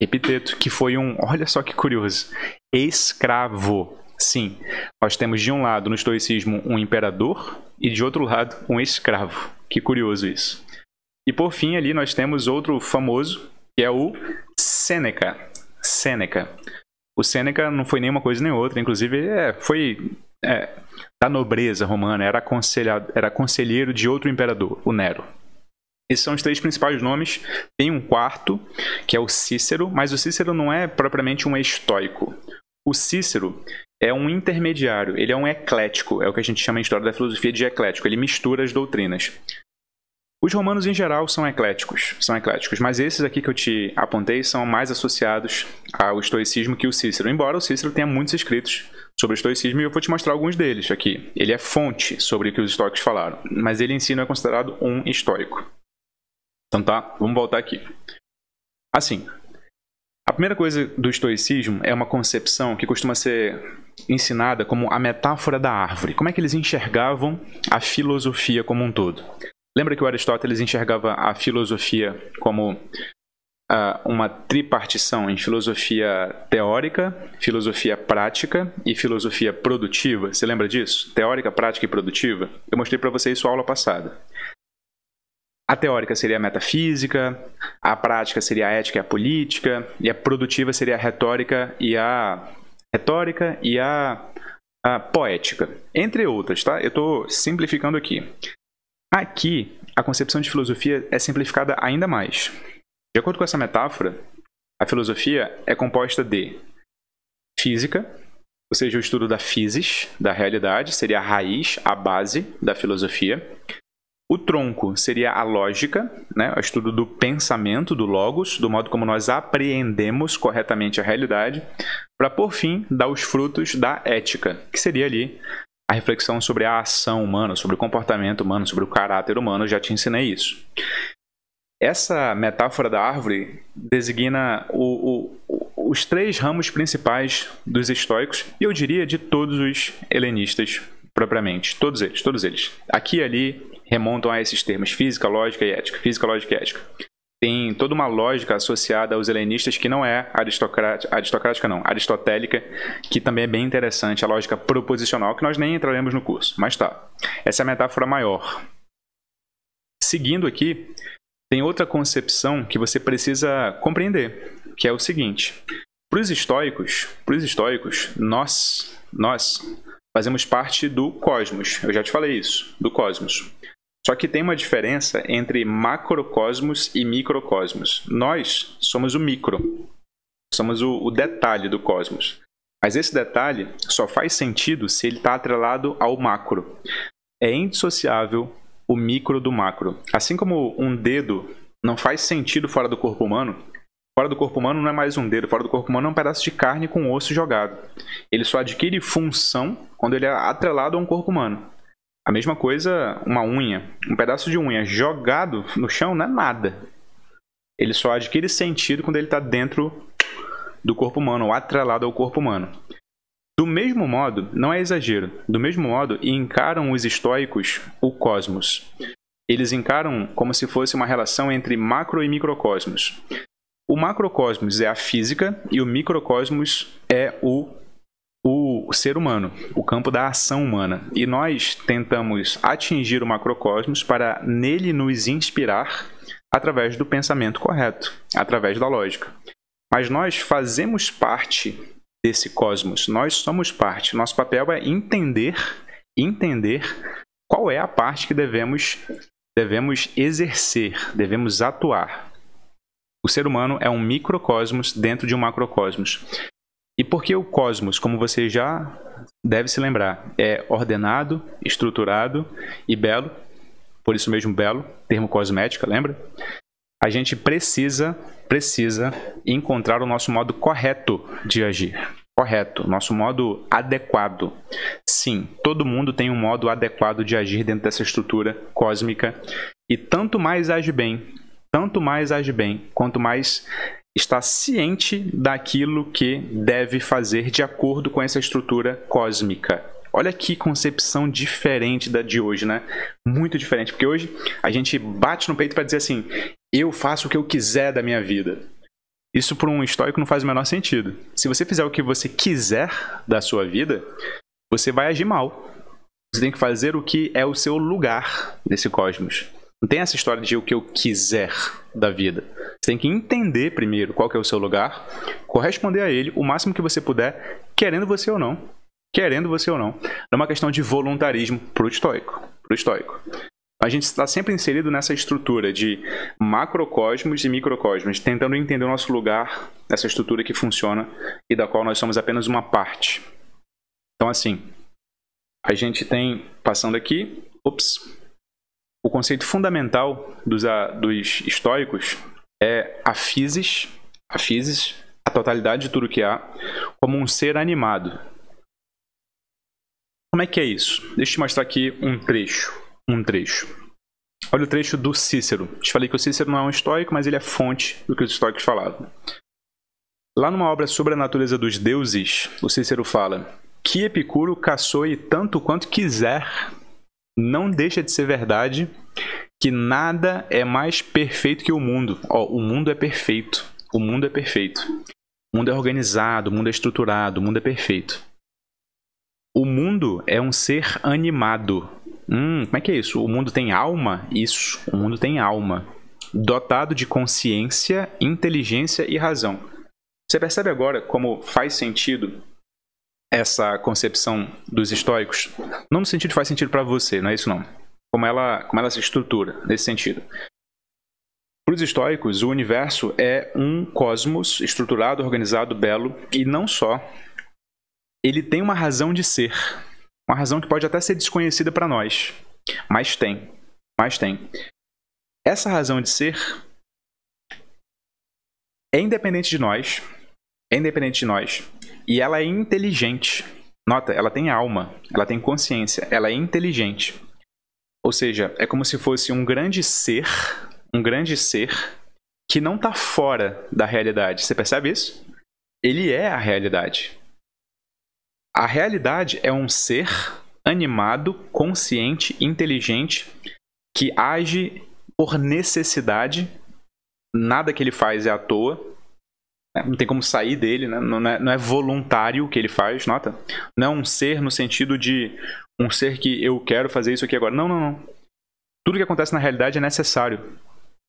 Epiteto, que foi um, olha só que curioso, escravo. Sim, nós temos de um lado no estoicismo um imperador e de outro lado um escravo. Que curioso isso. E por fim ali nós temos outro famoso, que é o Sêneca, Sêneca. O Sêneca não foi nenhuma coisa nem outra, inclusive é, foi é, da nobreza romana, era, era conselheiro de outro imperador, o Nero. Esses são os três principais nomes, tem um quarto, que é o Cícero, mas o Cícero não é propriamente um estoico. O Cícero é um intermediário, ele é um eclético, é o que a gente chama em história da filosofia de eclético, ele mistura as doutrinas. Os romanos, em geral, são ecléticos, são ecléticos, mas esses aqui que eu te apontei são mais associados ao estoicismo que o Cícero, embora o Cícero tenha muitos escritos sobre o estoicismo, e eu vou te mostrar alguns deles aqui. Ele é fonte sobre o que os estoicos falaram, mas ele em si não é considerado um estoico. Então tá, vamos voltar aqui. Assim, a primeira coisa do estoicismo é uma concepção que costuma ser ensinada como a metáfora da árvore. Como é que eles enxergavam a filosofia como um todo? Lembra que o Aristóteles enxergava a filosofia como uh, uma tripartição em filosofia teórica, filosofia prática e filosofia produtiva? Você lembra disso? Teórica, prática e produtiva? Eu mostrei para você isso na aula passada. A teórica seria a metafísica, a prática seria a ética e a política, e a produtiva seria a retórica e a... retórica e a, a poética. Entre outras, tá? Eu estou simplificando aqui. Aqui, a concepção de filosofia é simplificada ainda mais. De acordo com essa metáfora, a filosofia é composta de física, Ou seja, o estudo da physis, da realidade, seria a raiz, a base da filosofia. O tronco seria a lógica, né? O estudo do pensamento, do logos, do modo como nós apreendemos corretamente a realidade, para, por fim, dar os frutos da ética, que seria ali a reflexão sobre a ação humana, sobre o comportamento humano, sobre o caráter humano. Eu já te ensinei isso. Essa metáfora da árvore designa o, o, os três ramos principais dos estoicos, e eu diria de todos os helenistas propriamente. Todos eles, todos eles. Aqui e ali remontam a esses termos, física, lógica e ética. Física, lógica e ética. Tem toda uma lógica associada aos helenistas que não é aristocrática, aristocrática não, aristotélica, que também é bem interessante, a lógica proposicional, que nós nem entraremos no curso, mas tá. Essa é a metáfora maior. Seguindo aqui, tem outra concepção que você precisa compreender, que é o seguinte. Para os estoicos, para os estoicos, nós, nós fazemos parte do cosmos. Eu já te falei isso, do cosmos. Só que tem uma diferença entre macrocosmos e microcosmos. Nós somos o micro, somos o, o detalhe do cosmos. Mas esse detalhe só faz sentido se ele está atrelado ao macro. É indissociável o micro do macro. Assim como um dedo não faz sentido fora do corpo humano, fora do corpo humano não é mais um dedo, fora do corpo humano é um pedaço de carne com osso jogado. Ele só adquire função quando ele é atrelado a um corpo humano. A mesma coisa, uma unha, um pedaço de unha jogado no chão não é nada. Ele só adquire sentido quando ele está dentro do corpo humano, ou atrelado ao corpo humano. Do mesmo modo, não é exagero, do mesmo modo encaram os estoicos o cosmos. Eles encaram como se fosse uma relação entre macro e microcosmos. O macrocosmos é a física e o microcosmos é o, o ser humano, o campo da ação humana. E nós tentamos atingir o macrocosmos para nele nos inspirar através do pensamento correto, através da lógica. Mas nós fazemos parte desse cosmos, nós somos parte. Nosso papel é entender, entender qual é a parte que devemos, devemos exercer, devemos atuar. O ser humano é um microcosmos dentro de um macrocosmos. E porque o cosmos, como você já deve se lembrar, é ordenado, estruturado e belo, por isso mesmo belo, termo cosmética, lembra? A gente precisa, precisa encontrar o nosso modo correto de agir. Correto, nosso modo adequado. Sim, todo mundo tem um modo adequado de agir dentro dessa estrutura cósmica. E tanto mais age bem, tanto mais age bem, quanto mais está ciente daquilo que deve fazer de acordo com essa estrutura cósmica. Olha que concepção diferente da de hoje, né? Muito diferente, porque hoje a gente bate no peito para dizer assim, eu faço o que eu quiser da minha vida. Isso para um estoico não faz o menor sentido. Se você fizer o que você quiser da sua vida, você vai agir mal. Você tem que fazer o que é o seu lugar nesse cosmos. Não tem essa história de o que eu quiser da vida. Você tem que entender primeiro qual que é o seu lugar, corresponder a ele o máximo que você puder, querendo você ou não. Querendo você ou não, é uma questão de voluntarismo para o estoico, pro estoico. A gente está sempre inserido nessa estrutura de macrocosmos e microcosmos, tentando entender o nosso lugar nessa estrutura que funciona e da qual nós somos apenas uma parte. Então, assim, a gente tem, passando aqui, ups, o conceito fundamental dos, a, dos estoicos é a physis, a physis, a totalidade de tudo que há, como um ser animado. Como é que é isso? Deixa eu te mostrar aqui um trecho, um trecho. Olha o trecho do Cícero. Te falei que o Cícero não é um estoico, mas ele é fonte do que os estoicos falavam. Lá numa obra sobre a natureza dos deuses, o Cícero fala que Epicuro caçoe tanto quanto quiser. Não deixa de ser verdade que nada é mais perfeito que o mundo. Ó, o mundo é perfeito, o mundo é perfeito. O mundo é organizado, o mundo é estruturado, o mundo é perfeito. O mundo é um ser animado. Hum, como é que é isso? O mundo tem alma? Isso, o mundo tem alma. Dotado de consciência, inteligência e razão. Você percebe agora como faz sentido essa concepção dos estoicos? Não no sentido faz sentido para você, não é isso não. Como ela, como ela se estrutura nesse sentido. Para os estoicos, o universo é um cosmos estruturado, organizado, belo, e não só. ele tem uma razão de ser. Uma razão que pode até ser desconhecida para nós. Mas tem. Mas tem. Essa razão de ser é independente de nós. É independente de nós. E ela é inteligente. Nota, ela tem alma. Ela tem consciência. Ela é inteligente. Ou seja, é como se fosse um grande ser. Um grande ser que não está fora da realidade. Você percebe isso? Ele é a realidade. A realidade é um ser animado, consciente, inteligente, que age por necessidade. Nada que ele faz é à toa. Não tem como sair dele, né? Não é, não é voluntário o que ele faz, nota? Não é um ser no sentido de um ser que eu quero fazer isso aqui agora. Não, não, não. Tudo que acontece na realidade é necessário.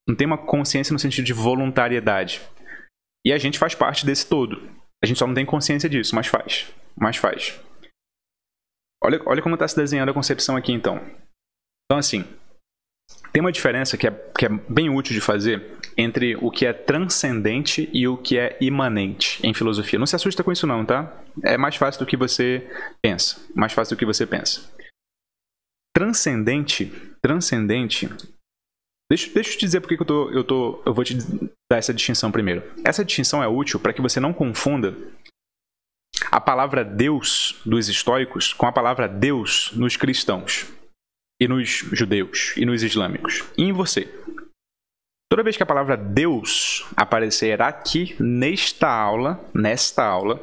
Não tem uma consciência no sentido de voluntariedade. E a gente faz parte desse todo. A gente só não tem consciência disso, mas faz. Mas faz. Olha, olha como está se desenhando a concepção aqui, então. Então, assim, tem uma diferença que é, que é bem útil de fazer entre o que é transcendente e o que é imanente em filosofia. Não se assusta com isso não, tá? É mais fácil do que você pensa. Mais fácil do que você pensa. Transcendente, transcendente... Deixa, deixa eu te dizer porque que eu, tô, eu, tô, eu vou te dar essa distinção primeiro. Essa distinção é útil para que você não confunda a palavra Deus dos estoicos com a palavra Deus nos cristãos, e nos judeus, e nos islâmicos, e em você. Toda vez que a palavra Deus aparecer aqui nesta aula, nesta aula,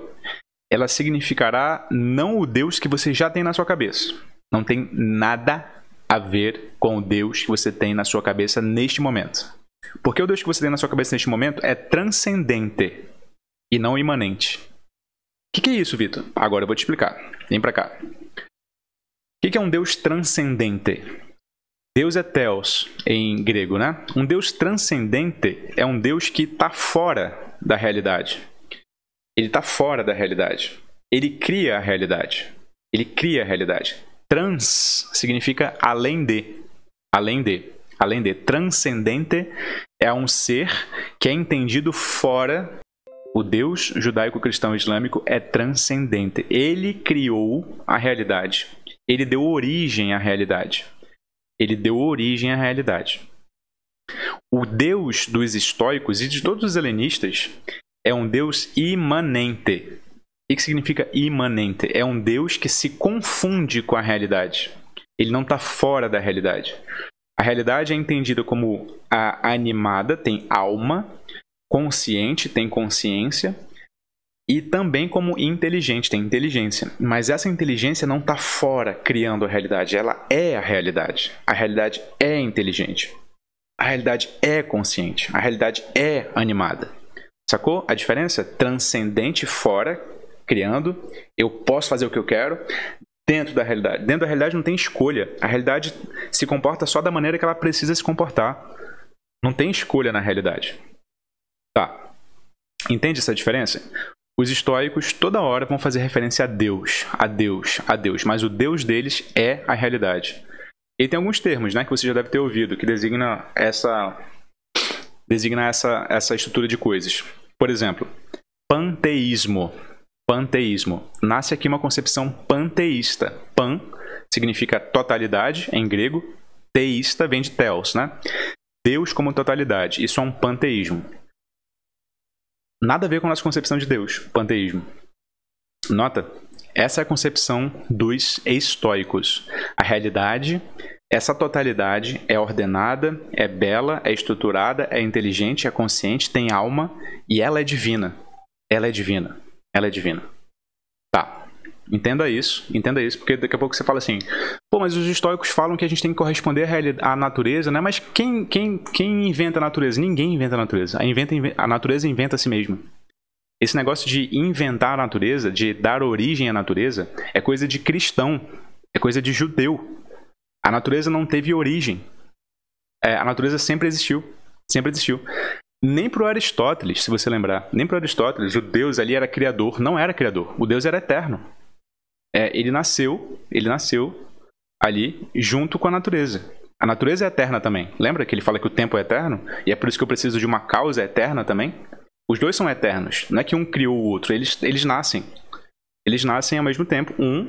ela significará não o Deus que você já tem na sua cabeça. Não tem nada a ver com o Deus que você tem na sua cabeça neste momento. Porque o Deus que você tem na sua cabeça neste momento é transcendente e não imanente. O que, que é isso, Vitor? Agora eu vou te explicar. Vem pra cá. O que, que é um Deus transcendente? Deus é theos em grego, né? Um Deus transcendente é um Deus que está fora da realidade. Ele está fora da realidade. Ele cria a realidade. Ele cria a realidade. Trans significa além de, além de, além de. Transcendente é um ser que é entendido fora. O Deus judaico-cristão islâmico é transcendente. Ele criou a realidade. Ele deu origem à realidade. Ele deu origem à realidade. O Deus dos estoicos e de todos os helenistas é um Deus imanente. O que significa imanente? É um Deus que se confunde com a realidade. Ele não está fora da realidade. A realidade é entendida como a animada, tem alma, consciente, tem consciência, e também como inteligente, tem inteligência. Mas essa inteligência não está fora criando a realidade, ela é a realidade. A realidade é inteligente, a realidade é consciente, a realidade é animada. Sacou a diferença? Transcendente fora... criando, eu posso fazer o que eu quero dentro da realidade. Dentro da realidade não tem escolha. A realidade se comporta só da maneira que ela precisa se comportar. Não tem escolha na realidade. Tá. Entende essa diferença? Os estoicos toda hora vão fazer referência a Deus, a Deus, a Deus. Mas o Deus deles é a realidade. E tem alguns termos, né, que você já deve ter ouvido, que designa essa, designa essa, essa estrutura de coisas. Por exemplo, panteísmo. Panteísmo. Nasce aqui uma concepção panteísta. Pan significa totalidade em grego. Teísta vem de theos, né? Deus como totalidade. Isso é um panteísmo. Nada a ver com a nossa concepção de Deus, panteísmo. Nota, essa é a concepção dos estoicos. A realidade, essa totalidade é ordenada, é bela, é estruturada, é inteligente, é consciente, tem alma e ela é divina. Ela é divina. Ela é divina. Tá. Entenda isso. Entenda isso. Porque daqui a pouco você fala assim... Pô, mas os estoicos falam que a gente tem que corresponder à natureza, né? Mas quem, quem, quem inventa a natureza? Ninguém inventa a natureza. A, inventa, a natureza inventa a si mesma. Esse negócio de inventar a natureza, de dar origem à natureza, é coisa de cristão. É coisa de judeu. A natureza não teve origem. É, a natureza sempre existiu. Sempre existiu. Nem para o Aristóteles, se você lembrar, nem para o Aristóteles, o Deus ali era criador, não era criador, o Deus era eterno. É, ele nasceu, ele nasceu ali junto com a natureza. A natureza é eterna também, lembra que ele fala que o tempo é eterno? E é por isso que eu preciso de uma causa eterna também? Os dois são eternos, não é que um criou o outro, eles, eles nascem. Eles nascem ao mesmo tempo. Um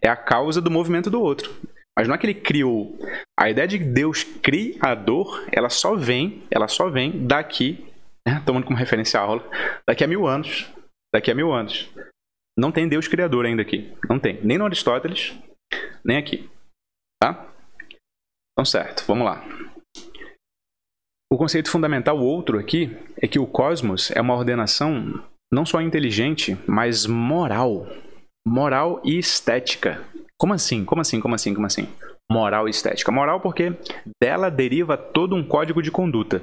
é a causa do movimento do outro. Mas não é que ele criou. A ideia de Deus criador, ela só vem, ela só vem daqui, né? Tomando como referência a aula, daqui a mil anos. Daqui a mil anos. Não tem Deus criador ainda aqui. Não tem. Nem no Aristóteles, nem aqui. Tá? Então, certo. Vamos lá. O conceito fundamental, outro aqui, é que o cosmos é uma ordenação não só inteligente, mas moral. Moral e estética. Como assim? Como assim? Como assim? Como assim? Moral e estética. Moral porque dela deriva todo um código de conduta.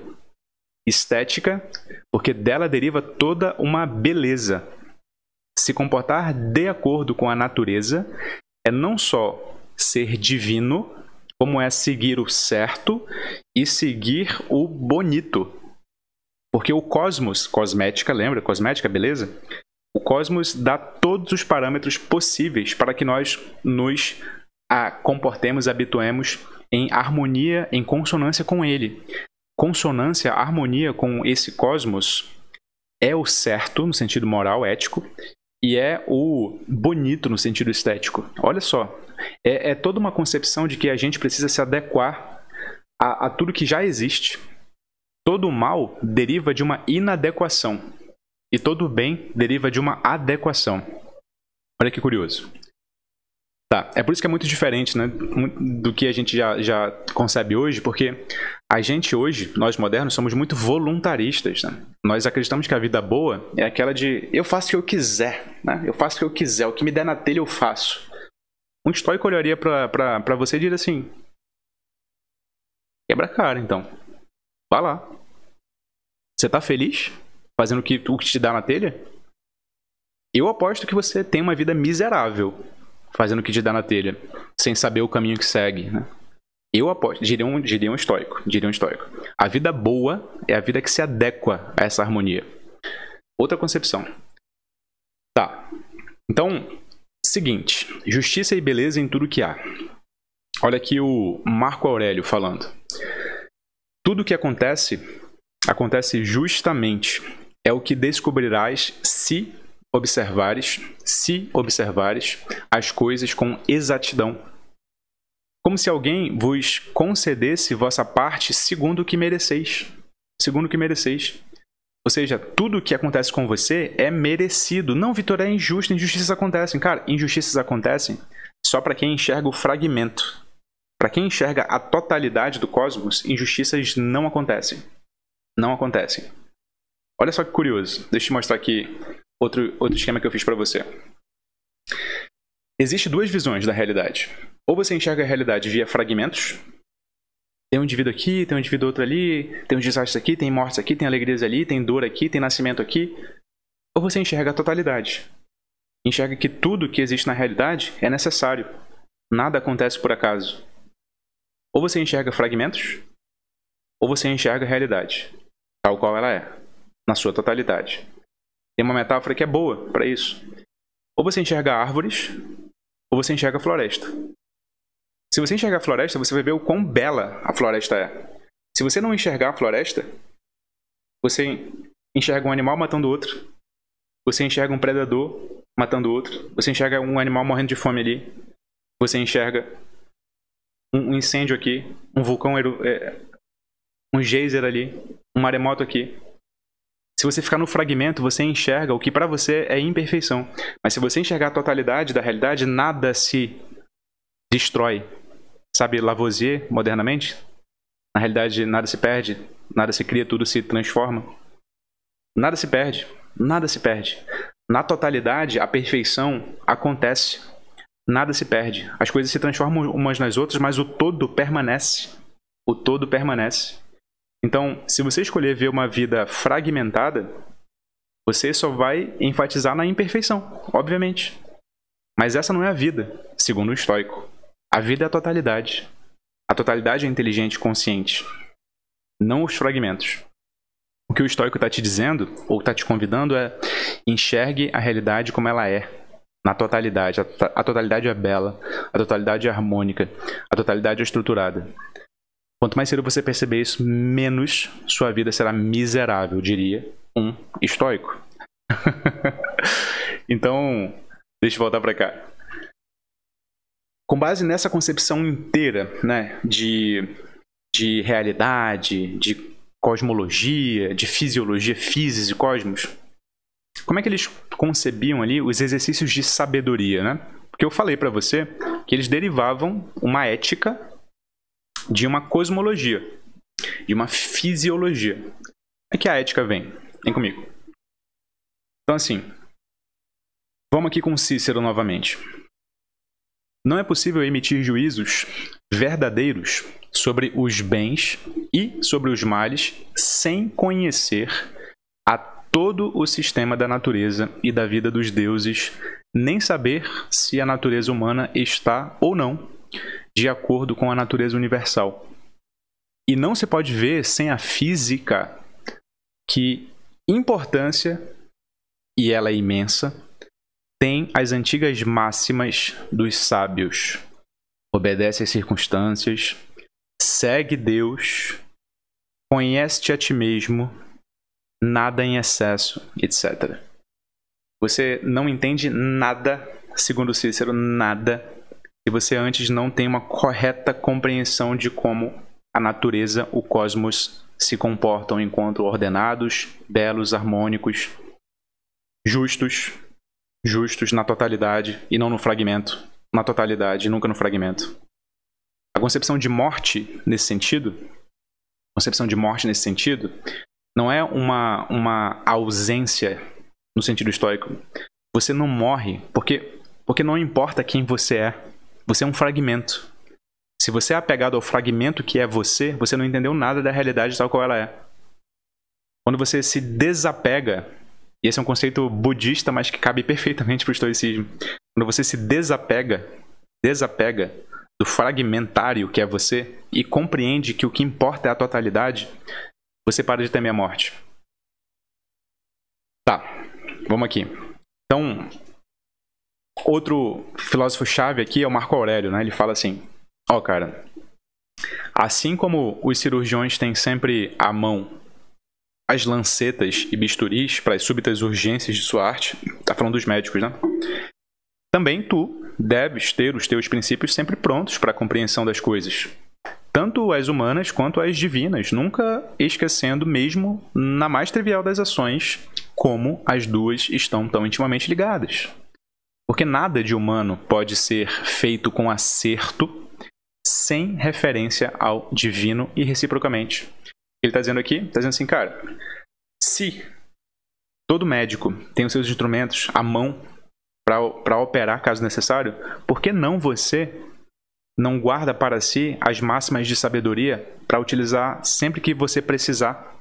Estética porque dela deriva toda uma beleza. Se comportar de acordo com a natureza é não só ser divino, como é seguir o certo e seguir o bonito. Porque o cosmos, cosmética, lembra? Cosmética, beleza? O cosmos dá todos os parâmetros possíveis para que nós nos ah, comportemos, habituemos em harmonia, em consonância com ele. Consonância, harmonia com esse cosmos é o certo, no sentido moral, ético, e é o bonito, no sentido estético. Olha só, é, é toda uma concepção de que a gente precisa se adequar a, a tudo que já existe. Todo mal deriva de uma inadequação e todo bem deriva de uma adequação. Olha que curioso. Tá, é por isso que é muito diferente, né, do que a gente já, já concebe hoje, porque a gente hoje, nós modernos, somos muito voluntaristas, né? Nós acreditamos que a vida boa é aquela de eu faço o que eu quiser, né? Eu faço o que eu quiser, o que me der na telha eu faço. Um estoico olharia para você e diria assim, quebra a cara então. Vá lá. Você tá feliz fazendo o que, o que te dá na telha? Eu aposto que você tem uma vida miserável fazendo o que te dá na telha, sem saber o caminho que segue, né? Eu aposto, diria um, diria um estoico, diria um estoico. A vida boa é a vida que se adequa a essa harmonia. Outra concepção. Tá. Então, seguinte. Justiça e beleza em tudo que há. Olha aqui o Marco Aurélio falando. Tudo o que acontece, acontece justamente. É o que descobrirás se observares, se observares as coisas com exatidão. Como se alguém vos concedesse vossa parte segundo o que mereceis. Segundo o que mereceis. Ou seja, tudo o que acontece com você é merecido. Não, Vitor, é injusto. Injustiças acontecem. Cara, injustiças acontecem só para quem enxerga o fragmento. Para quem enxerga a totalidade do cosmos, injustiças não acontecem. Não acontecem. Olha só que curioso. Deixa eu te mostrar aqui outro, outro esquema que eu fiz para você. Existem duas visões da realidade. Ou você enxerga a realidade via fragmentos. Tem um indivíduo aqui, tem um indivíduo outro ali, tem um desastre aqui, tem mortes aqui, tem alegrias ali, tem dor aqui, tem nascimento aqui. Ou você enxerga a totalidade. Enxerga que tudo que existe na realidade é necessário. Nada acontece por acaso. Ou você enxerga fragmentos, ou você enxerga a realidade, tal qual ela é, na sua totalidade. Tem uma metáfora que é boa para isso. Ou você enxerga árvores, ou você enxerga floresta. Se você enxergar a floresta, você vai ver o quão bela a floresta é. Se você não enxergar a floresta, você enxerga um animal matando outro, você enxerga um predador matando outro, você enxerga um animal morrendo de fome ali, você enxerga um incêndio aqui, um vulcão, um geyser ali, um maremoto aqui. Se você ficar no fragmento, você enxerga o que para você é imperfeição. Mas se você enxergar a totalidade da realidade, nada se destrói. Sabe Lavoisier, modernamente? Na realidade, nada se perde, nada se cria, tudo se transforma. Nada se perde, nada se perde. Na totalidade, a perfeição acontece. Nada se perde. As coisas se transformam umas nas outras, mas o todo permanece. O todo permanece. Então, se você escolher ver uma vida fragmentada, você só vai enfatizar na imperfeição, obviamente. Mas essa não é a vida, segundo o estoico. A vida é a totalidade. A totalidade é inteligente e consciente. Não os fragmentos. O que o estoico está te dizendo, ou está te convidando, é enxergue a realidade como ela é. Na totalidade. A totalidade é bela. A totalidade é harmônica. A totalidade é estruturada. Quanto mais cedo você perceber isso, menos sua vida será miserável, diria um estoico. Então, Deixa eu voltar para cá. Com base nessa concepção inteira, né, de, de realidade, de cosmologia, de fisiologia, física e cosmos, como é que eles concebiam ali os exercícios de sabedoria, né? Porque eu falei para você que eles derivavam uma ética de uma cosmologia, de uma fisiologia. Como é que a ética vem? Vem comigo. Então, assim, vamos aqui com Cícero novamente. Não é possível emitir juízos verdadeiros sobre os bens e sobre os males sem conhecer a todo o sistema da natureza e da vida dos deuses, nem saber se a natureza humana está ou não de acordo com a natureza universal. E não se pode ver sem a física que importância, e ela é imensa, tem as antigas máximas dos sábios. Obedece às circunstâncias, segue Deus, conhece-te a ti mesmo, nada em excesso, etcétera. Você não entende nada, segundo Cícero, nada, se você antes não tem uma correta compreensão de como a natureza, o cosmos, se comportam enquanto ordenados, belos, harmônicos, justos, justos na totalidade e não no fragmento. Na totalidade e nunca no fragmento. A concepção de morte nesse sentido, a concepção de morte nesse sentido, não é uma, uma ausência no sentido estoico. Você não morre porque, porque não importa quem você é. Você é um fragmento. Se você é apegado ao fragmento que é você, você não entendeu nada da realidade tal qual ela é. Quando você se desapega, e esse é um conceito budista, mas que cabe perfeitamente para o estoicismo. Quando você se desapega, desapega do fragmentário que é você e compreende que o que importa é a totalidade, você para de temer a morte. Tá, vamos aqui. Então, outro filósofo-chave aqui é o Marco Aurélio, né? Ele fala assim, ó, cara, assim como os cirurgiões têm sempre à mão as lancetas e bisturis para as súbitas urgências de sua arte, tá falando dos médicos, né? Também tu deves ter os teus princípios sempre prontos para a compreensão das coisas, tanto as humanas quanto as divinas, nunca esquecendo mesmo na mais trivial das ações como as duas estão tão intimamente ligadas. Porque nada de humano pode ser feito com acerto sem referência ao divino e reciprocamente. Ele está dizendo aqui, está dizendo assim, cara, se todo médico tem os seus instrumentos à mão para operar caso necessário, por que não você não guarda para si as máximas de sabedoria para utilizar sempre que você precisar?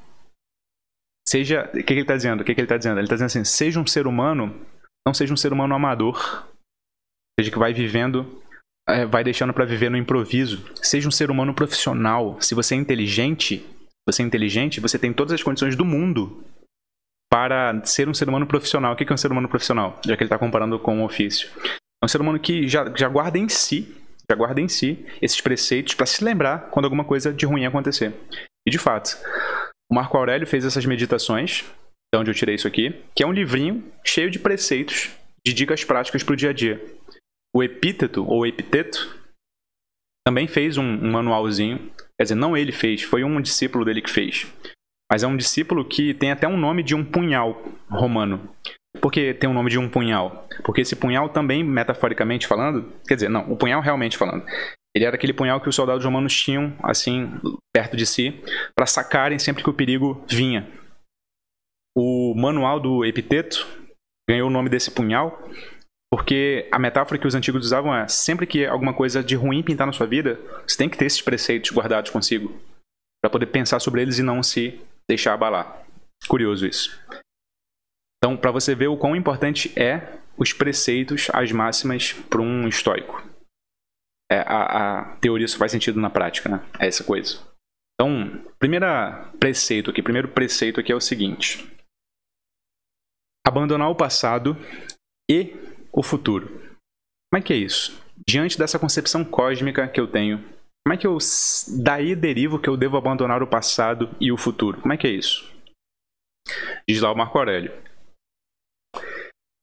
Seja, o que, que ele está dizendo? O que, que ele está dizendo? Ele está dizendo assim, seja um ser humano, não seja um ser humano amador, seja que vai vivendo, é, vai deixando para viver no improviso, seja um ser humano profissional. Se você é inteligente, você é inteligente, você tem todas as condições do mundo para ser um ser humano profissional. O que é um ser humano profissional? Já que ele está comparando com o ofício. É um ser humano que já, já guarda em si, já guarda em si esses preceitos para se lembrar quando alguma coisa de ruim acontecer. E de fato, o Marco Aurélio fez essas meditações, de onde eu tirei isso aqui, que é um livrinho cheio de preceitos, de dicas práticas para o dia a dia. O Epíteto, ou Epíteto, também fez um, um manualzinho. Quer dizer, não ele fez, foi um discípulo dele que fez. Mas é um discípulo que tem até um nome de um punhal romano. Por que tem um nome de um punhal? Porque esse punhal também, metaforicamente falando, quer dizer, não, o punhal realmente falando, ele era aquele punhal que os soldados romanos tinham, assim, perto de si, para sacarem sempre que o perigo vinha. O manual do Epíteto ganhou o nome desse punhal, porque a metáfora que os antigos usavam é, sempre que alguma coisa de ruim pintar na sua vida, você tem que ter esses preceitos guardados consigo, para poder pensar sobre eles e não se deixar abalar. Curioso isso. Então, para você ver o quão importante é os preceitos, as máximas, para um estoico. É, a, a teoria só faz sentido na prática, né? É essa coisa. Então, primeira preceito aqui, primeiro preceito aqui é o seguinte. Abandonar o passado e o futuro. Como é que é isso? Diante dessa concepção cósmica que eu tenho, como é que eu daí derivo que eu devo abandonar o passado e o futuro? Como é que é isso? Diz lá o Marco Aurélio.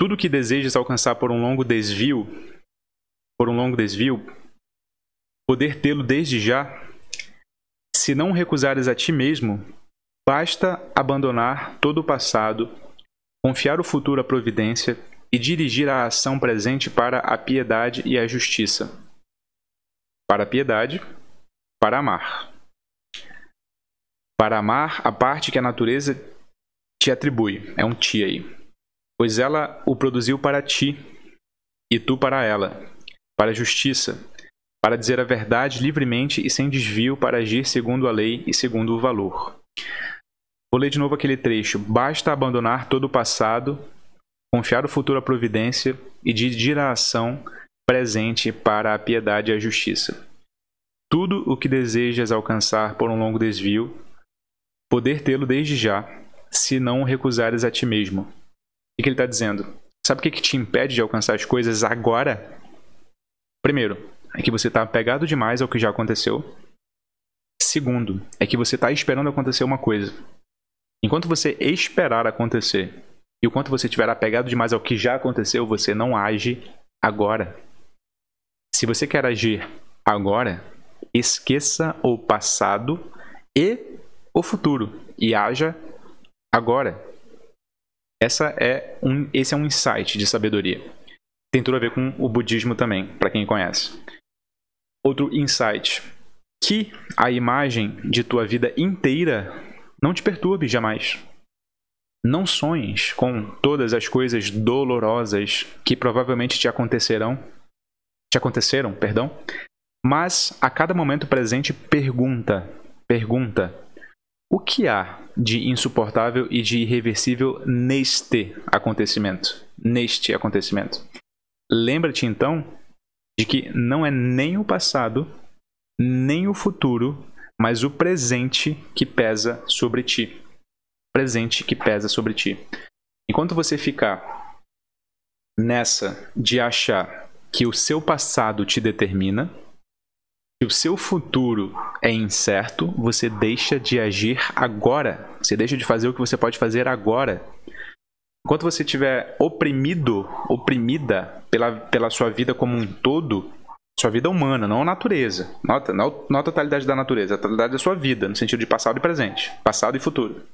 Tudo que desejas alcançar por um longo desvio, por um longo desvio, poder tê-lo desde já, se não recusares a ti mesmo, basta abandonar todo o passado, confiar o futuro à providência e dirigir a ação presente para a piedade e a justiça. Para a piedade, para amar. Para amar a parte que a natureza te atribui. É um ti aí. Pois ela o produziu para ti, e tu para ela. Para a justiça, para dizer a verdade livremente e sem desvio, para agir segundo a lei e segundo o valor. Vou ler de novo aquele trecho. Basta abandonar todo o passado, confiar o futuro à providência e dirigir a ação presente para a piedade e a justiça. Tudo o que desejas alcançar por um longo desvio, poder tê-lo desde já, se não o recusares a ti mesmo. O que ele está dizendo? Sabe o que, que te impede de alcançar as coisas agora? Primeiro, é que você está apegado demais ao que já aconteceu. Segundo, é que você está esperando acontecer uma coisa. Enquanto você esperar acontecer, e o quanto você estiver apegado demais ao que já aconteceu, você não age agora. Se você quer agir agora, esqueça o passado e o futuro, e haja agora. Essa é um, esse é um insight de sabedoria. Tem tudo a ver com o budismo também, para quem conhece. Outro insight. Que a imagem de tua vida inteira não te perturbe jamais. Não sonhes com todas as coisas dolorosas que provavelmente te acontecerão, te aconteceram, perdão, mas a cada momento presente pergunta, pergunta, o que há de insuportável e de irreversível neste acontecimento, neste acontecimento? Lembra-te então de que não é nem o passado, nem o futuro, mas o presente que pesa sobre ti. Presente que pesa sobre ti. Enquanto você ficar nessa de achar que o seu passado te determina, que o seu futuro é incerto, você deixa de agir agora. Você deixa de fazer o que você pode fazer agora. Enquanto você estiver oprimido, oprimida pela, pela sua vida como um todo, sua vida humana, não a natureza, nota, não, não a totalidade da natureza, a totalidade da sua vida, no sentido de passado e presente, passado e futuro.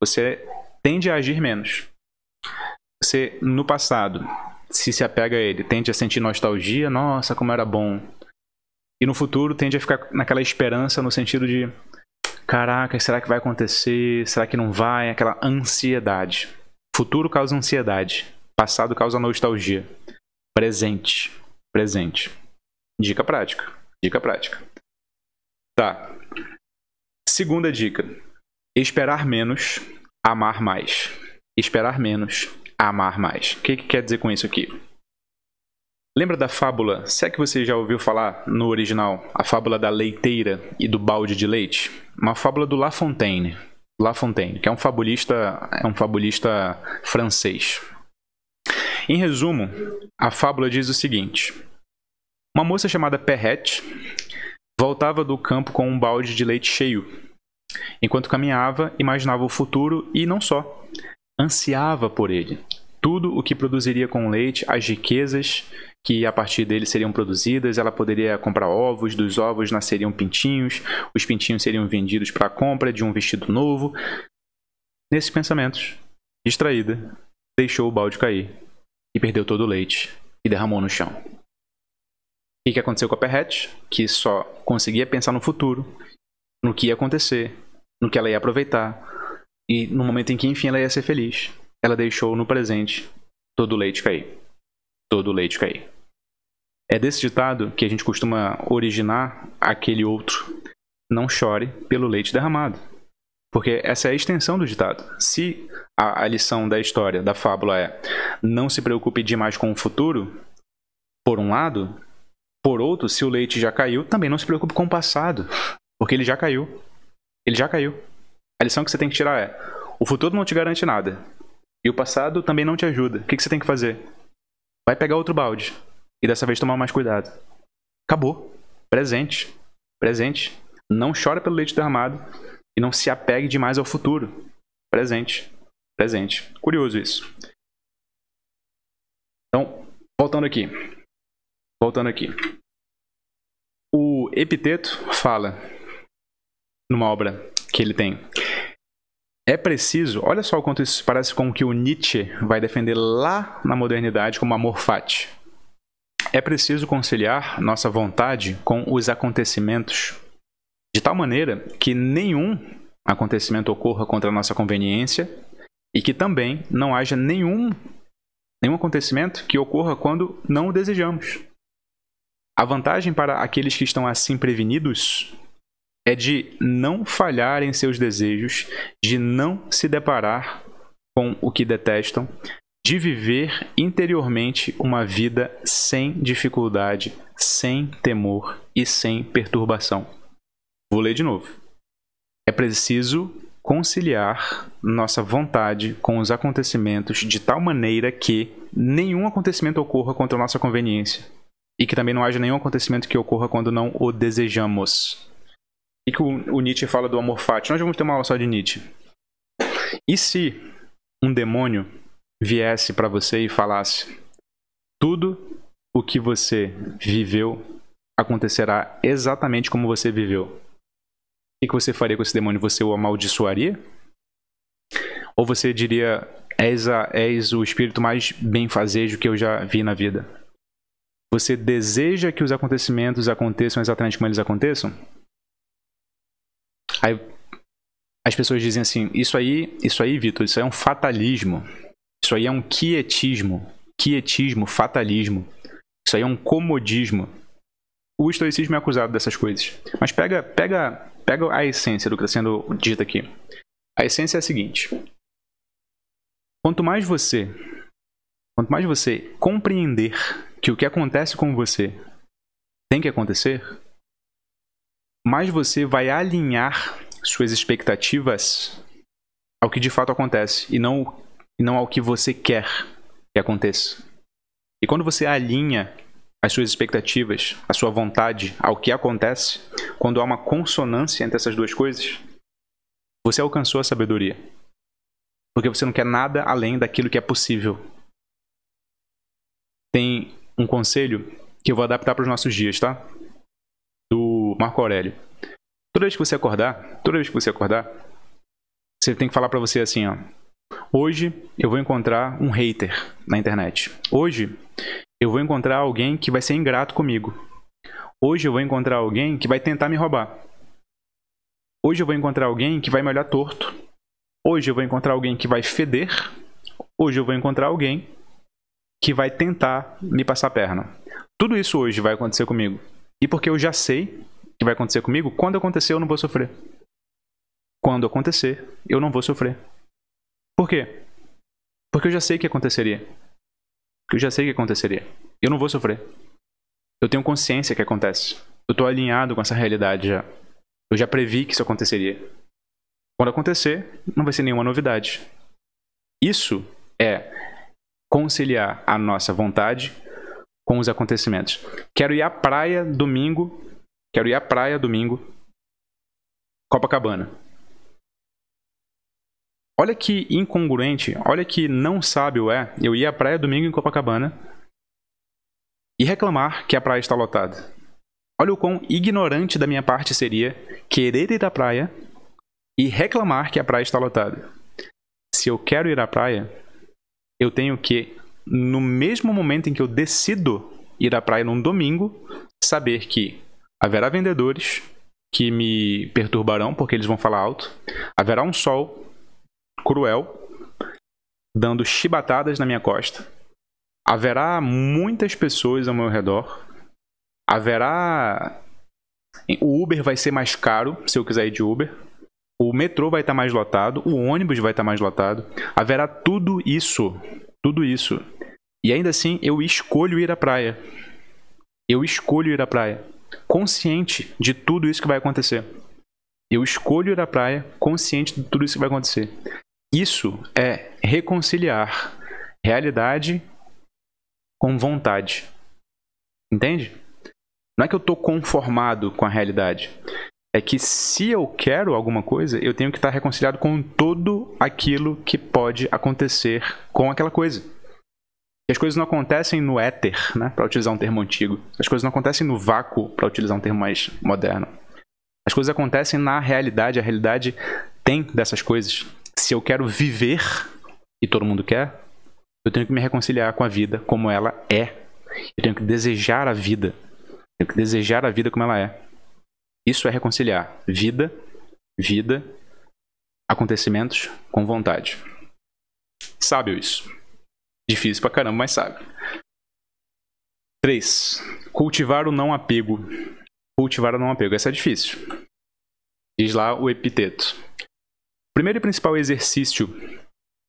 Você tende a agir menos. Você, no passado, se se apega a ele, tende a sentir nostalgia, nossa, como era bom. E no futuro, tende a ficar naquela esperança, no sentido de, caraca, será que vai acontecer? Será que não vai? Aquela ansiedade. Futuro causa ansiedade. Passado causa nostalgia. Presente. Presente. Dica prática. Dica prática. Tá. Segunda dica. Esperar menos, amar mais. Esperar menos, amar mais. O que, que quer dizer com isso aqui? Lembra da fábula? Se é que você já ouviu falar no original, a fábula da leiteira e do balde de leite? Uma fábula do La Fontaine. La Fontaine, que é um fabulista, é um fabulista francês. Em resumo, a fábula diz o seguinte. Uma moça chamada Perrette voltava do campo com um balde de leite cheio. Enquanto caminhava, imaginava o futuro e não só. Ansiava por ele. Tudo o que produziria com o leite, as riquezas que a partir dele seriam produzidas, ela poderia comprar ovos, dos ovos nasceriam pintinhos, os pintinhos seriam vendidos para a compra de um vestido novo. Nesses pensamentos, distraída, deixou o balde cair e perdeu todo o leite e derramou no chão. O que aconteceu com a Perrette? Que só conseguia pensar no futuro, no que ia acontecer, no que ela ia aproveitar, e no momento em que, enfim, ela ia ser feliz, ela deixou no presente todo o leite cair. Todo o leite cair. É desse ditado que a gente costuma originar aquele outro. Não chore pelo leite derramado. Porque essa é a extensão do ditado. Se a, a lição da história, da fábula é não se preocupe demais com o futuro, por um lado, por outro, se o leite já caiu, também não se preocupe com o passado. Porque ele já caiu. Ele já caiu. A lição que você tem que tirar é: o futuro não te garante nada. E o passado também não te ajuda. O que você tem que fazer? Vai pegar outro balde. E dessa vez tomar mais cuidado. Acabou. Presente. Presente. Não chora pelo leite derramado. E não se apegue demais ao futuro. Presente. Presente. Curioso isso. Então, voltando aqui. Voltando aqui. O Epíteto fala, numa obra que ele tem, é preciso... Olha só o quanto isso parece com o que o Nietzsche vai defender lá na modernidade como amor fati. É preciso conciliar nossa vontade com os acontecimentos, de tal maneira que nenhum acontecimento ocorra contra a nossa conveniência e que também não haja nenhum, nenhum acontecimento que ocorra quando não o desejamos. A vantagem para aqueles que estão assim prevenidos é de não falhar em seus desejos, de não se deparar com o que detestam, de viver interiormente uma vida sem dificuldade, sem temor e sem perturbação. Vou ler de novo. É preciso conciliar nossa vontade com os acontecimentos de tal maneira que nenhum acontecimento ocorra contra a nossa conveniência e que também não haja nenhum acontecimento que ocorra quando não o desejamos. E que o, o Nietzsche fala do amor fati. Nós vamos ter uma aula só de Nietzsche. E se um demônio viesse para você e falasse: tudo o que você viveu acontecerá exatamente como você viveu, o que você faria com esse demônio? Você o amaldiçoaria? Ou você diria: és, a, és o espírito mais benfazejo que eu já vi na vida? Você deseja que os acontecimentos aconteçam exatamente como eles aconteçam? Aí as pessoas dizem assim: isso aí, isso aí, Vitor, isso aí é um fatalismo. Isso aí é um quietismo, quietismo, fatalismo. Isso aí é um comodismo. O estoicismo é acusado dessas coisas. Mas pega, pega, pega a essência do que está sendo dito aqui. A essência é a seguinte: quanto mais você, quanto mais você compreender que o que acontece com você tem que acontecer, mais você vai alinhar suas expectativas ao que de fato acontece e não e não ao que você quer que aconteça. E quando você alinha as suas expectativas, a sua vontade ao que acontece, quando há uma consonância entre essas duas coisas, você alcançou a sabedoria. Porque você não quer nada além daquilo que é possível. Tem um conselho que eu vou adaptar para os nossos dias, tá? Do Marco Aurélio. Toda vez que você acordar, toda vez que você acordar, você tem que falar para você assim, ó: hoje eu vou encontrar um hater na internet. Hoje eu vou encontrar alguém que vai ser ingrato comigo. Hoje eu vou encontrar alguém que vai tentar me roubar. Hoje eu vou encontrar alguém que vai me olhar torto. Hoje eu vou encontrar alguém que vai feder. Hoje eu vou encontrar alguém que vai tentar me passar a perna. Tudo isso hoje vai acontecer comigo. E porque eu já sei que vai acontecer comigo, quando acontecer eu não vou sofrer. Quando acontecer, eu não vou sofrer. Por quê? Porque eu já sei que aconteceria. Porque eu já sei que aconteceria. Eu não vou sofrer. Eu tenho consciência que acontece. Eu estou alinhado com essa realidade já. Eu já previ que isso aconteceria. Quando acontecer, não vai ser nenhuma novidade. Isso é conciliar a nossa vontade com os acontecimentos. Quero ir à praia domingo. Quero ir à praia domingo. Copacabana. Olha que incongruente, olha que não sábio é eu ir à praia domingo em Copacabana e reclamar que a praia está lotada. Olha o quão ignorante da minha parte seria querer ir à praia e reclamar que a praia está lotada. Se eu quero ir à praia, eu tenho que, no mesmo momento em que eu decido ir à praia num domingo, saber que haverá vendedores que me perturbarão porque eles vão falar alto, haverá um sol cruel, dando chibatadas na minha costa. Haverá muitas pessoas ao meu redor. Haverá... O Uber vai ser mais caro, se eu quiser ir de Uber. O metrô vai estar mais lotado. O ônibus vai estar mais lotado. Haverá tudo isso. Tudo isso. E ainda assim, eu escolho ir à praia. Eu escolho ir à praia. Consciente de tudo isso que vai acontecer. Eu escolho ir à praia, consciente de tudo isso que vai acontecer. Isso é reconciliar realidade com vontade. Entende? Não é que eu estou conformado com a realidade. É que se eu quero alguma coisa, eu tenho que estar reconciliado com tudo aquilo que pode acontecer com aquela coisa. que as coisas não acontecem no éter, né, para utilizar um termo antigo. As coisas não acontecem no vácuo, para utilizar um termo mais moderno. As coisas acontecem na realidade. A realidade tem dessas coisas. Se eu quero viver, e todo mundo quer, eu tenho que me reconciliar com a vida como ela é. Eu tenho que desejar a vida. Eu tenho que desejar a vida como ela é. Isso é reconciliar vida, vida, acontecimentos com vontade. Sábio isso. Difícil pra caramba, mas sábio. três. Cultivar o não apego. Cultivar o não apego. Essa é difícil. Diz lá o Epíteto. Primeiro e principal exercício,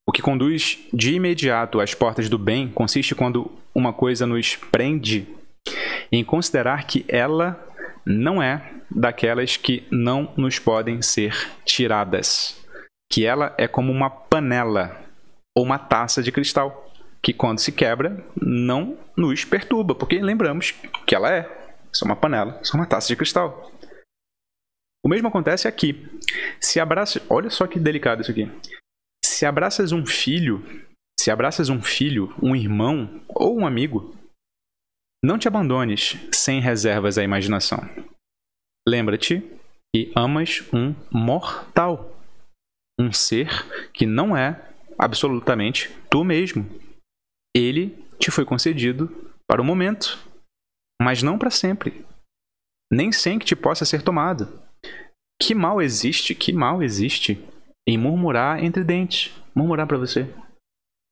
o que conduz de imediato às portas do bem, consiste quando uma coisa nos prende em considerar que ela não é daquelas que não nos podem ser tiradas, que ela é como uma panela ou uma taça de cristal, que quando se quebra não nos perturba, porque lembramos que ela é só uma panela, só uma taça de cristal. O mesmo acontece aqui. Se abraça, olha só que delicado isso aqui. Se abraças um filho, se abraças um filho, um irmão ou um amigo, não te abandones sem reservas à imaginação. Lembra-te que amas um mortal, um ser que não é absolutamente tu mesmo. Ele te foi concedido para o momento, mas não para sempre, nem sem que te possa ser tomado. Que mal existe, que mal existe em murmurar entre dentes, murmurar para você,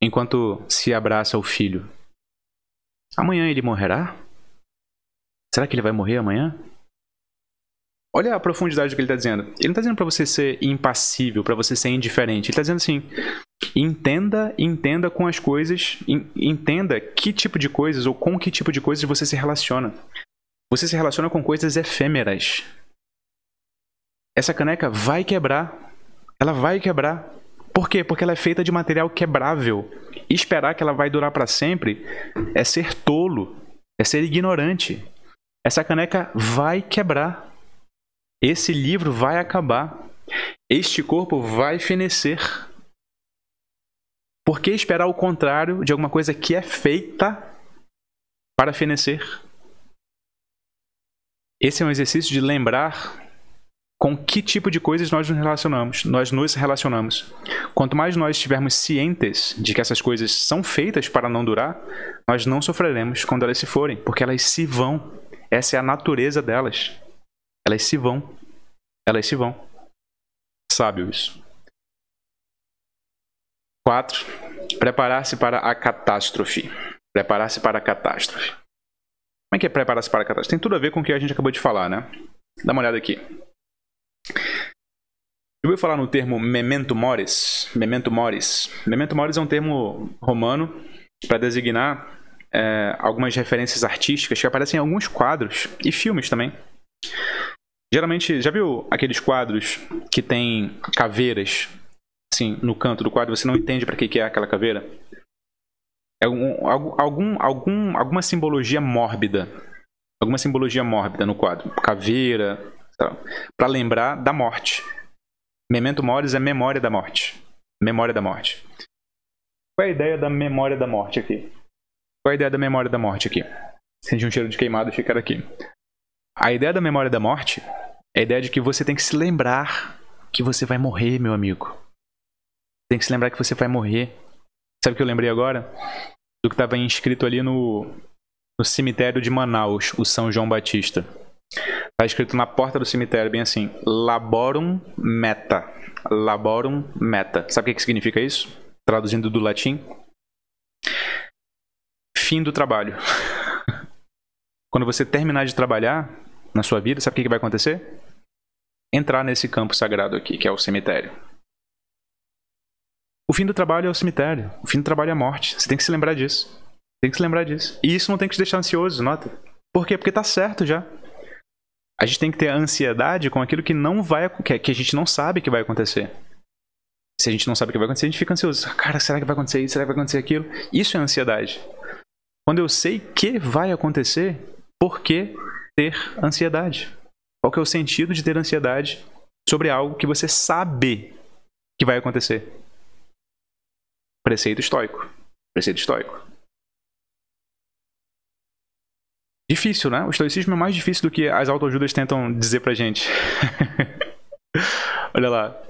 enquanto se abraça o filho. Amanhã ele morrerá? Será que ele vai morrer amanhã? Olha a profundidade do que ele está dizendo. Ele não está dizendo para você ser impassível, para você ser indiferente. Ele está dizendo assim, entenda, entenda com as coisas, entenda que tipo de coisas ou com que tipo de coisas você se relaciona. Você se relaciona com coisas efêmeras. Essa caneca vai quebrar. Ela vai quebrar. Por quê? Porque ela é feita de material quebrável. E esperar que ela vai durar para sempre é ser tolo, é ser ignorante. Essa caneca vai quebrar. Esse livro vai acabar. Este corpo vai fenecer. Por que esperar o contrário de alguma coisa que é feita para fenecer? Esse é um exercício de lembrar com que tipo de coisas nós nos relacionamos. Nós nos relacionamos. Quanto mais nós estivermos cientes de que essas coisas são feitas para não durar, nós não sofreremos quando elas se forem, porque elas se vão. Essa é a natureza delas. Elas se vão. Elas se vão. Sábio isso. quatro. Preparar-se para a catástrofe. Preparar-se para a catástrofe. Como é que é preparar-se para a catástrofe? Tem tudo a ver com o que a gente acabou de falar, né? Dá uma olhada aqui. Eu vou falar no termo memento mores. Memento mores. Memento mores é um termo romano para designar é, algumas referências artísticas que aparecem em alguns quadros e filmes também. Geralmente, já viu aqueles quadros que tem caveiras assim, no canto do quadro, você não entende para que, que é aquela caveira? É algum, algum, algum, alguma simbologia mórbida. Alguma simbologia mórbida no quadro. Caveira, para lembrar da morte. Memento mori é memória da morte. Memória da morte. Qual é a ideia da memória da morte aqui? Qual é a ideia da memória da morte aqui? Senti um cheiro de queimado, achei que era aqui. A ideia da memória da morte é a ideia de que você tem que se lembrar que você vai morrer, meu amigo. Tem que se lembrar que você vai morrer. Sabe o que eu lembrei agora? Do que estava inscrito ali no, no cemitério de Manaus, o São João Batista. Está escrito na porta do cemitério, bem assim, Laborum Meta. Laborum Meta. Sabe o que significa isso? Traduzindo do latim. Fim do trabalho. Quando você terminar de trabalhar na sua vida, sabe o que vai acontecer? Entrar nesse campo sagrado aqui, que é o cemitério. O fim do trabalho é o cemitério. O fim do trabalho é a morte. Você tem que se lembrar disso. Tem que se lembrar disso. E isso não tem que te deixar ansioso, nota. Por quê? Porque tá certo já. A gente tem que ter ansiedade com aquilo que não vai, que a gente não sabe que vai acontecer. Se a gente não sabe o que vai acontecer, a gente fica ansioso. Cara, será que vai acontecer isso? Será que vai acontecer aquilo? Isso é ansiedade. Quando eu sei que vai acontecer, por que ter ansiedade? Qual que é o sentido de ter ansiedade sobre algo que você sabe que vai acontecer? Preceito estoico. Preceito estoico. Difícil, né? O estoicismo é mais difícil do que as autoajudas tentam dizer pra gente. Olha lá.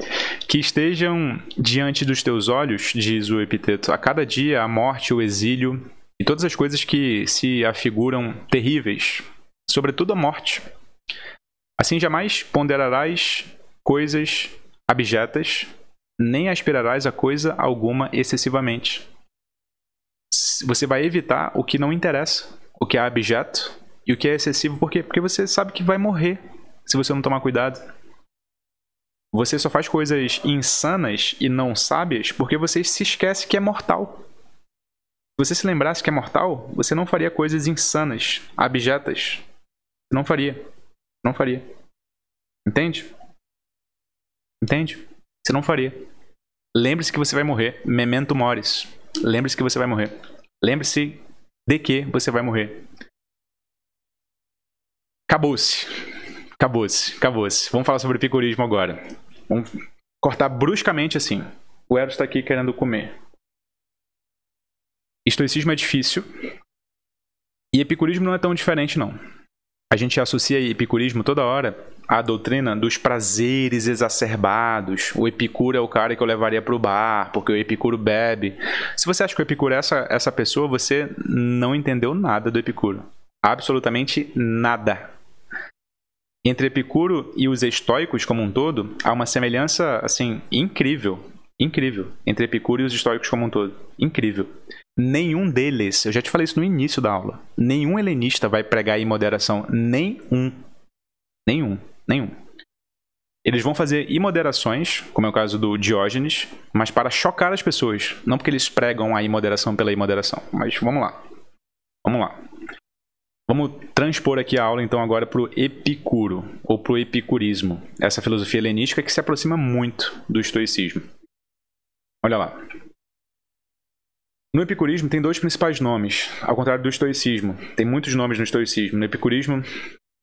Que estejam diante dos teus olhos, diz o Epíteto, a cada dia a morte, o exílio e todas as coisas que se afiguram terríveis, sobretudo a morte. Assim jamais ponderarás coisas abjetas, nem aspirarás a coisa alguma excessivamente. Você vai evitar o que não interessa, o que é abjeto e o que é excessivo. Por quê? Porque você sabe que vai morrer se você não tomar cuidado. Você só faz coisas insanas e não sábias porque você se esquece que é mortal. Se você se lembrasse que é mortal, você não faria coisas insanas, abjetas. Não faria. Não faria. Entende? Entende? Você não faria. Lembre-se que você vai morrer. Memento moris. Lembre-se que você vai morrer. Lembre-se de que você vai morrer. Acabou-se. Acabou-se. Acabou-se. Vamos falar sobre epicurismo agora. Vamos cortar bruscamente assim. O Eros está aqui querendo comer. Estoicismo é difícil. E epicurismo não é tão diferente, não. A gente associa epicurismo toda hora à doutrina dos prazeres exacerbados. O Epicuro é o cara que eu levaria para o bar, porque o Epicuro bebe. Se você acha que o Epicuro é essa, essa pessoa, você não entendeu nada do Epicuro. Absolutamente nada. Entre Epicuro e os estoicos como um todo, há uma semelhança assim incrível. Incrível. Entre Epicuro e os estoicos como um todo. Incrível. Nenhum deles, eu já te falei isso no início da aula, nenhum helenista vai pregar em moderação. Nenhum. Nenhum. Nenhum. Eles vão fazer imoderações, como é o caso do Diógenes, mas para chocar as pessoas. Não porque eles pregam a imoderação pela imoderação. Mas vamos lá. Vamos lá. Vamos transpor aqui a aula, então, agora para o Epicuro, ou para o epicurismo. Essa filosofia helenística que se aproxima muito do estoicismo. Olha lá. No epicurismo tem dois principais nomes, ao contrário do estoicismo. Tem muitos nomes no estoicismo. No epicurismo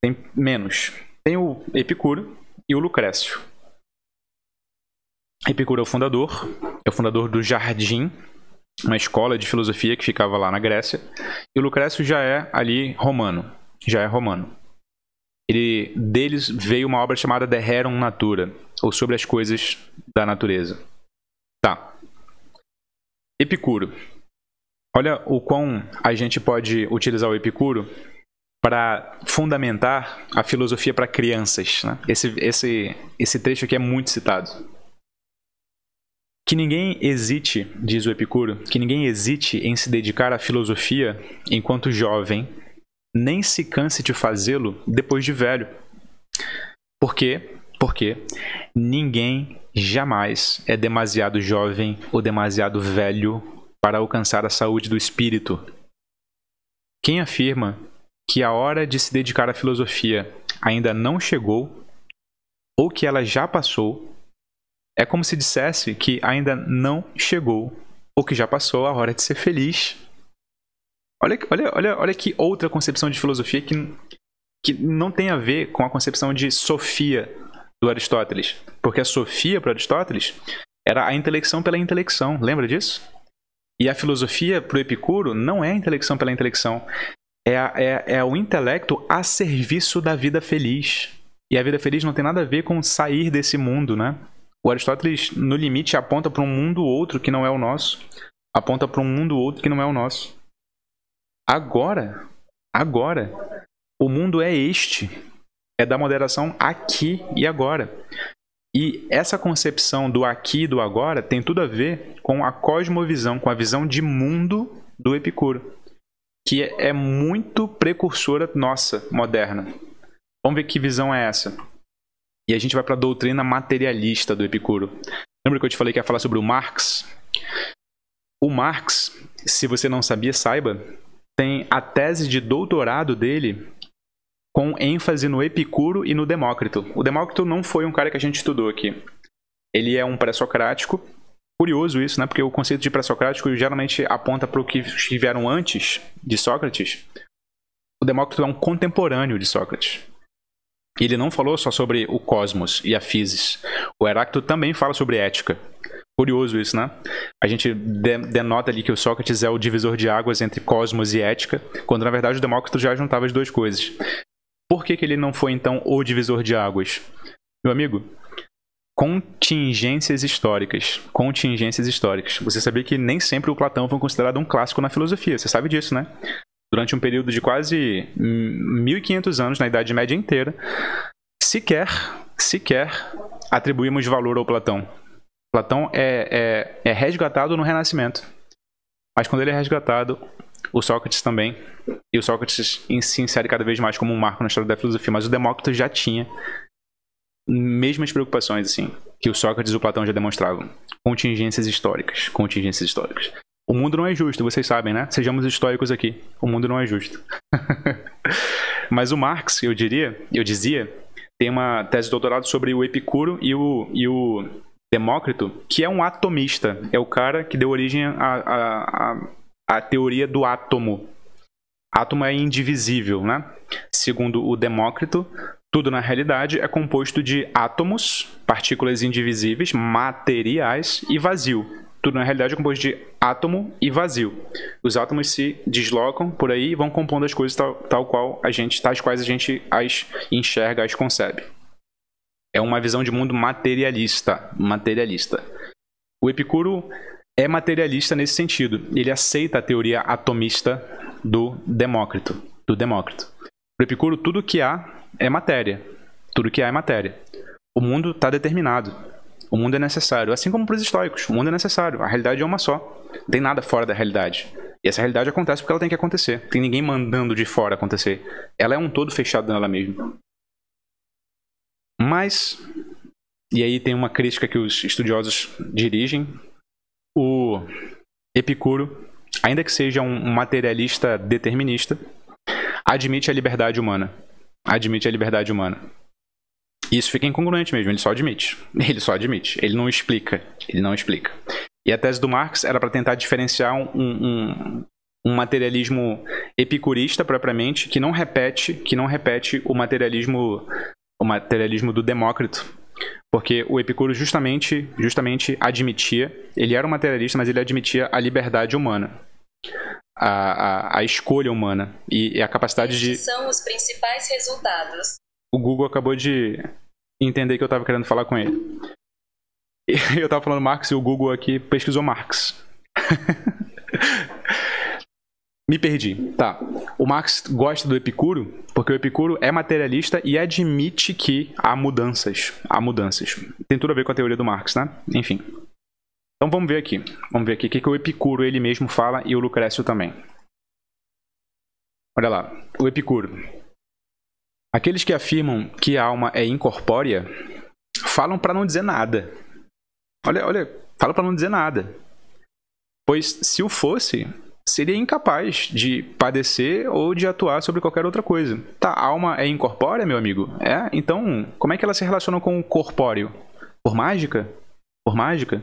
tem menos. Tem o Epicuro e o Lucrécio. Epicuro é o fundador, é o fundador do Jardim, uma escola de filosofia que ficava lá na Grécia. E o Lucrécio já é ali romano, já é romano. Ele, deles veio uma obra chamada De Rerum Natura, ou Sobre as Coisas da Natureza. Tá. Epicuro. Olha o quão a gente pode utilizar o Epicuro para fundamentar a filosofia para crianças, né? Esse, esse, esse trecho aqui é muito citado. Que ninguém hesite, diz o Epicuro, que ninguém hesite em se dedicar à filosofia enquanto jovem, nem se canse de fazê-lo depois de velho. Por quê? Porque ninguém jamais é demasiado jovem ou demasiado velho para alcançar a saúde do espírito. Quem afirma que a hora de se dedicar à filosofia ainda não chegou, ou que ela já passou, é como se dissesse que ainda não chegou, ou que já passou a hora de ser feliz. Olha, olha, olha, olha que outra concepção de filosofia que, que não tem a ver com a concepção de Sofia do Aristóteles, porque a Sofia para Aristóteles era a intelecção pela intelecção, lembra disso? E a filosofia para o Epicuro não é a intelecção pela intelecção, é, a, é, é o intelecto a serviço da vida feliz. E a vida feliz não tem nada a ver com sair desse mundo, né? O Aristóteles, no limite, aponta para um mundo outro que não é o nosso, aponta para um mundo outro que não é o nosso. Agora, agora, o mundo é este. É da moderação aqui e agora. E essa concepção do aqui e do agora tem tudo a ver com a cosmovisão, com a visão de mundo do Epicuro, que é muito precursora nossa, moderna. Vamos ver que visão é essa. E a gente vai para a doutrina materialista do Epicuro. Lembra que eu te falei que ia falar sobre o Marx? O Marx, se você não sabia, saiba, tem a tese de doutorado dele com ênfase no Epicuro e no Demócrito. O Demócrito não foi um cara que a gente estudou aqui. Ele é um pré-socrático. Curioso isso, né? Porque o conceito de pré-socrático geralmente aponta para o que estiveram antes de Sócrates. O Demócrito é um contemporâneo de Sócrates. Ele não falou só sobre o cosmos e a physis. O Heráclito também fala sobre ética. Curioso isso, né? A gente de denota ali que o Sócrates é o divisor de águas entre cosmos e ética, quando na verdade o Demócrito já juntava as duas coisas. Por que que ele não foi então o divisor de águas? Meu amigo, contingências históricas. Contingências históricas. Você sabia que nem sempre o Platão foi considerado um clássico na filosofia, você sabe disso, né? Durante um período de quase mil e quinhentos anos, na Idade Média inteira, sequer, sequer atribuímos valor ao Platão. Platão é, é, é resgatado no Renascimento. Mas quando ele é resgatado, o Sócrates também. E o Sócrates se insere cada vez mais como um marco na história da filosofia. Mas o Demócrito já tinha mesmas preocupações assim, que o Sócrates e o Platão já demonstravam. Contingências históricas. Contingências históricas. O mundo não é justo, vocês sabem, né? Sejamos estoicos aqui. O mundo não é justo. Mas o Marx, eu diria, eu dizia, tem uma tese de doutorado sobre o Epicuro e o, e o Demócrito, que é um atomista. É o cara que deu origem à a, a, a teoria do átomo. Átomo é indivisível, né? Segundo o Demócrito, tudo na realidade é composto de átomos, partículas indivisíveis, materiais e vazio. Tudo na realidade é composto de átomo e vazio. Os átomos se deslocam por aí e vão compondo as coisas tal, tal qual a gente, tais quais a gente as enxerga, as concebe. É uma visão de mundo materialista. Materialista. O Epicuro é materialista nesse sentido. Ele aceita a teoria atomista do Demócrito. Do Demócrito. Para o Epicuro, tudo que há é matéria. Tudo que há é matéria. O mundo está determinado. O mundo é necessário, assim como para os estoicos. O mundo é necessário, a realidade é uma só. Não tem nada fora da realidade. E essa realidade acontece porque ela tem que acontecer. Não tem ninguém mandando de fora acontecer. Ela é um todo fechado nela mesma. Mas, e aí tem uma crítica que os estudiosos dirigem, o Epicuro, ainda que seja um materialista determinista, admite a liberdade humana. Admite a liberdade humana. Isso fica incongruente mesmo, ele só admite. Ele só admite, ele não explica. Ele não explica. E a tese do Marx era para tentar diferenciar um, um, um materialismo epicurista propriamente, que não repete, que não repete o materialismo, o materialismo do Demócrito. Porque o Epicuro justamente, justamente admitia, ele era um materialista, mas ele admitia a liberdade humana. A, a, a escolha humana e, e a capacidade Estes de... Estes são os principais resultados. O Google acabou de entender que eu estava querendo falar com ele. Eu estava falando Marx e o Google aqui pesquisou Marx. Me perdi. Tá. O Marx gosta do Epicuro porque o Epicuro é materialista e admite que há mudanças. Há mudanças. Tem tudo a ver com a teoria do Marx, né? Enfim. Então vamos ver aqui. Vamos ver aqui o que, que o Epicuro ele mesmo fala e o Lucrécio também. Olha lá. O Epicuro. Aqueles que afirmam que a alma é incorpórea falam para não dizer nada. Olha, olha, falam para não dizer nada. Pois se o fosse, seria incapaz de padecer ou de atuar sobre qualquer outra coisa. Tá, a alma é incorpórea, meu amigo? É? Então, como é que ela se relaciona com o corpóreo? Por mágica? Por mágica?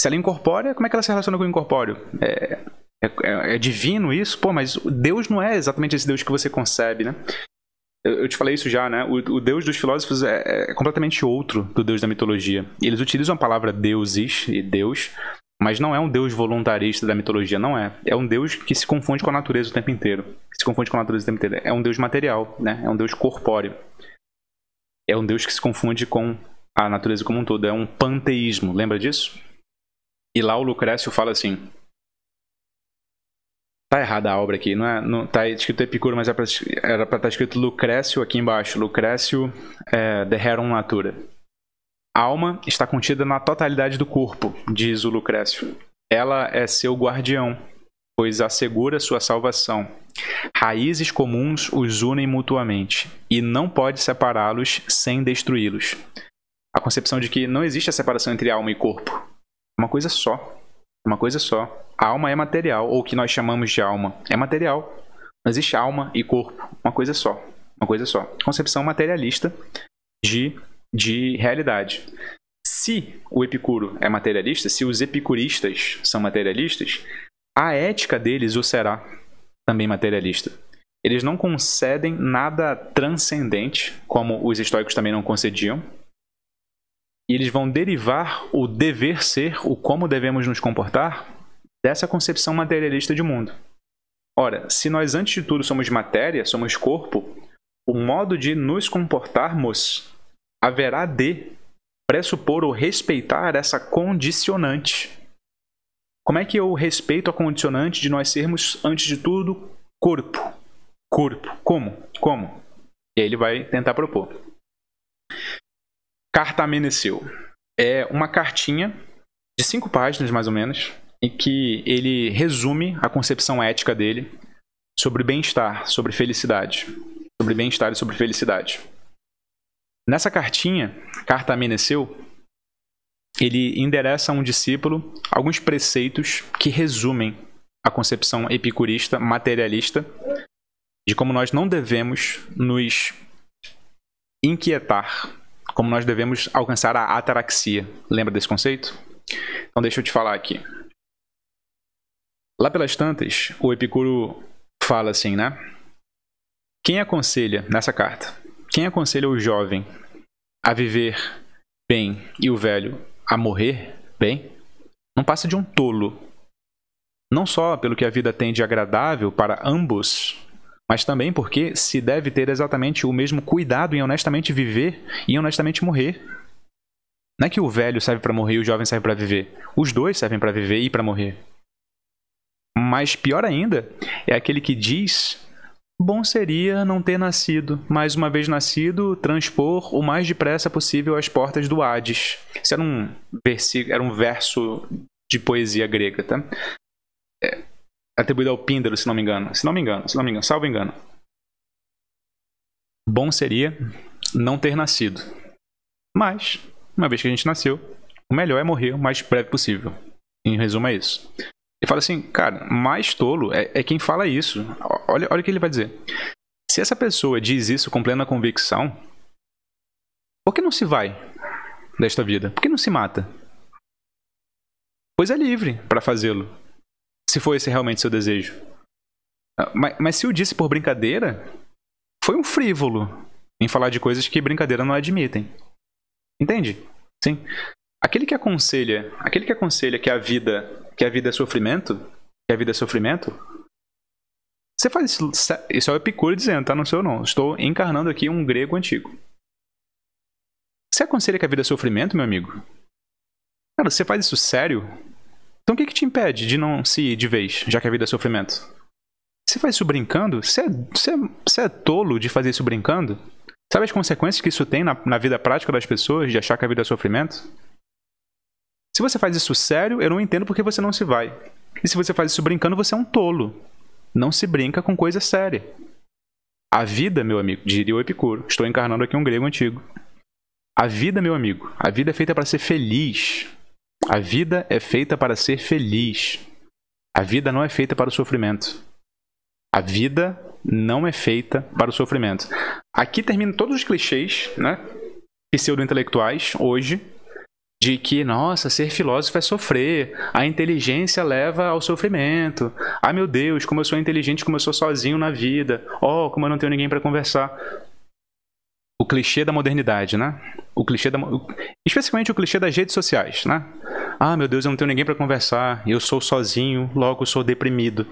Se ela é incorpórea, como é que ela se relaciona com o incorpóreo? É, é, é divino isso? Pô, mas Deus não é exatamente esse Deus que você concebe, né? Eu te falei isso já, né? O, o Deus dos filósofos é, é completamente outro do Deus da mitologia. Eles utilizam a palavra deuses e Deus, mas não é um Deus voluntarista da mitologia, não é. É um Deus que se confunde com a natureza o tempo inteiro. Que se confunde com a natureza o tempo inteiro. É um Deus material, né? É um Deus corpóreo. É um Deus que se confunde com a natureza como um todo. É um panteísmo, lembra disso? E lá o Lucrécio fala assim... Tá errada a obra aqui, não é? Não, tá escrito Epicuro, mas era para estar escrito Lucrécio aqui embaixo. Lucrécio é, de rerum natura. A alma está contida na totalidade do corpo, diz o Lucrécio. Ela é seu guardião, pois assegura sua salvação. Raízes comuns os unem mutuamente, e não pode separá-los sem destruí-los. A concepção de que não existe a separação entre alma e corpo. É uma coisa só. Uma coisa só. A alma é material, ou o que nós chamamos de alma é material. Não existe alma e corpo. Uma coisa só. Uma coisa só. Concepção materialista de, de realidade. Se o Epicuro é materialista, se os epicuristas são materialistas, a ética deles o será também materialista. Eles não concedem nada transcendente, como os estoicos também não concediam. E eles vão derivar o dever ser, o como devemos nos comportar, dessa concepção materialista de mundo. Ora, se nós antes de tudo somos matéria, somos corpo, o modo de nos comportarmos haverá de pressupor ou respeitar essa condicionante. Como é que eu respeito a condicionante de nós sermos, antes de tudo, corpo? Corpo. Como? Como? E aí ele vai tentar propor. Carta a Meneceu. É uma cartinha de cinco páginas, mais ou menos, em que ele resume a concepção ética dele sobre bem-estar, sobre felicidade. Sobre bem-estar e sobre felicidade. Nessa cartinha, Carta a Meneceu, ele endereça a um discípulo alguns preceitos que resumem a concepção epicurista, materialista, de como nós não devemos nos inquietar, como nós devemos alcançar a ataraxia. Lembra desse conceito? Então deixa eu te falar aqui. Lá pelas tantas, o Epicuro fala assim, né? Quem aconselha, nessa carta, quem aconselha o jovem a viver bem e o velho a morrer bem, não passa de um tolo. Não só pelo que a vida tem de agradável para ambos, mas também porque se deve ter exatamente o mesmo cuidado em honestamente viver e honestamente morrer. Não é que o velho serve para morrer e o jovem serve para viver. Os dois servem para viver e para morrer. Mas pior ainda é aquele que diz: bom seria não ter nascido, mas uma vez nascido, transpor o mais depressa possível as portas do Hades. Isso era um, era um verso de poesia grega, tá? É, atribuído ao Píndaro, se não me engano. Se não me engano, se não me engano, salvo engano. Bom seria não ter nascido. Mas, uma vez que a gente nasceu, o melhor é morrer o mais breve possível. Em resumo, é isso. Ele fala assim, cara, mais tolo é, é quem fala isso. Olha, olha o que ele vai dizer. Se essa pessoa diz isso com plena convicção, por que não se vai desta vida? Por que não se mata? Pois é livre para fazê-lo, se for esse realmente seu desejo. Mas, mas se o disse por brincadeira, foi um frívolo em falar de coisas que brincadeira não admitem. Entende? Sim. Aquele que aconselha, aquele que aconselha que a vida, que a vida é sofrimento, que a vida é sofrimento, você faz isso, isso é o Epicuro dizendo, tá? Não sou eu não, estou encarnando aqui um grego antigo. Você aconselha que a vida é sofrimento, meu amigo? Cara, você faz isso sério? Então o que, que te impede de não se ir de vez, já que a vida é sofrimento? Você faz isso brincando? Você é, você é, você é tolo de fazer isso brincando? Sabe as consequências que isso tem na, na vida prática das pessoas, de achar que a vida é sofrimento? Se você faz isso sério, eu não entendo porque você não se vai. E se você faz isso brincando, você é um tolo. Não se brinca com coisa séria. A vida, meu amigo, diria o Epicuro, estou encarnando aqui um grego antigo. A vida, meu amigo, a vida é feita para ser feliz. A vida é feita para ser feliz. A vida não é feita para o sofrimento. A vida não é feita para o sofrimento. Aqui terminam todos os clichês, né, pseudo-intelectuais, hoje, de que, nossa, ser filósofo é sofrer, a inteligência leva ao sofrimento. Ah, meu Deus, como eu sou inteligente, como eu sou sozinho na vida. Oh, como eu não tenho ninguém para conversar. O clichê da modernidade, né? O clichê da... Especificamente o clichê das redes sociais, né? Ah, meu Deus, eu não tenho ninguém para conversar, eu sou sozinho, logo sou deprimido.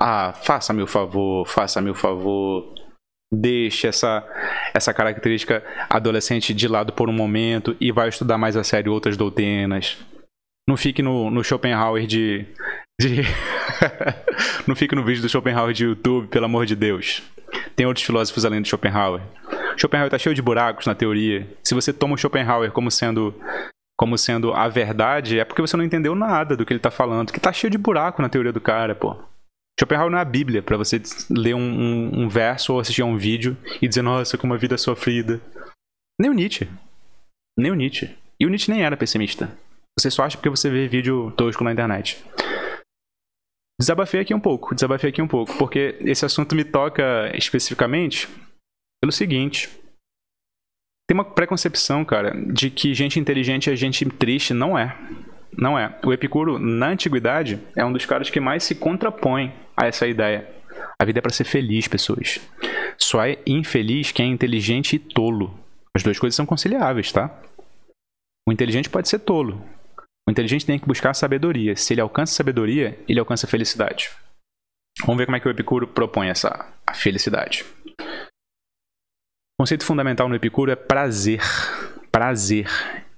Ah, faça-me o favor, faça-me o favor... Deixe essa, essa característica adolescente de lado por um momento e vai estudar mais a sério outras doutrinas. Não fique no, no Schopenhauer de... de não fique no vídeo do Schopenhauer de YouTube, pelo amor de Deus. Tem outros filósofos além do Schopenhauer. Schopenhauer está cheio de buracos na teoria. Se você toma o Schopenhauer como sendo, como sendo a verdade, é porque você não entendeu nada do que ele está falando. Que está cheio de buraco na teoria do cara, pô. Schopenhauer não é a Bíblia, para você ler um, um, um verso ou assistir a um vídeo e dizer, nossa, como a vida é sofrida. Nem o Nietzsche. Nem o Nietzsche. E o Nietzsche nem era pessimista. Você só acha porque você vê vídeo tosco na internet. Desabafei aqui um pouco, desabafei aqui um pouco, porque esse assunto me toca especificamente pelo seguinte. Tem uma preconcepção, cara, de que gente inteligente é gente triste. Não é. Não é. O Epicuro, na antiguidade, é um dos caras que mais se contrapõe a essa ideia. A vida é para ser feliz, pessoas. Só é infeliz quem é inteligente e tolo. As duas coisas são conciliáveis, tá? O inteligente pode ser tolo. O inteligente tem que buscar sabedoria. Se ele alcança sabedoria, ele alcança felicidade. Vamos ver como é que o Epicuro propõe essa a felicidade. O conceito fundamental no Epicuro é prazer. Prazer.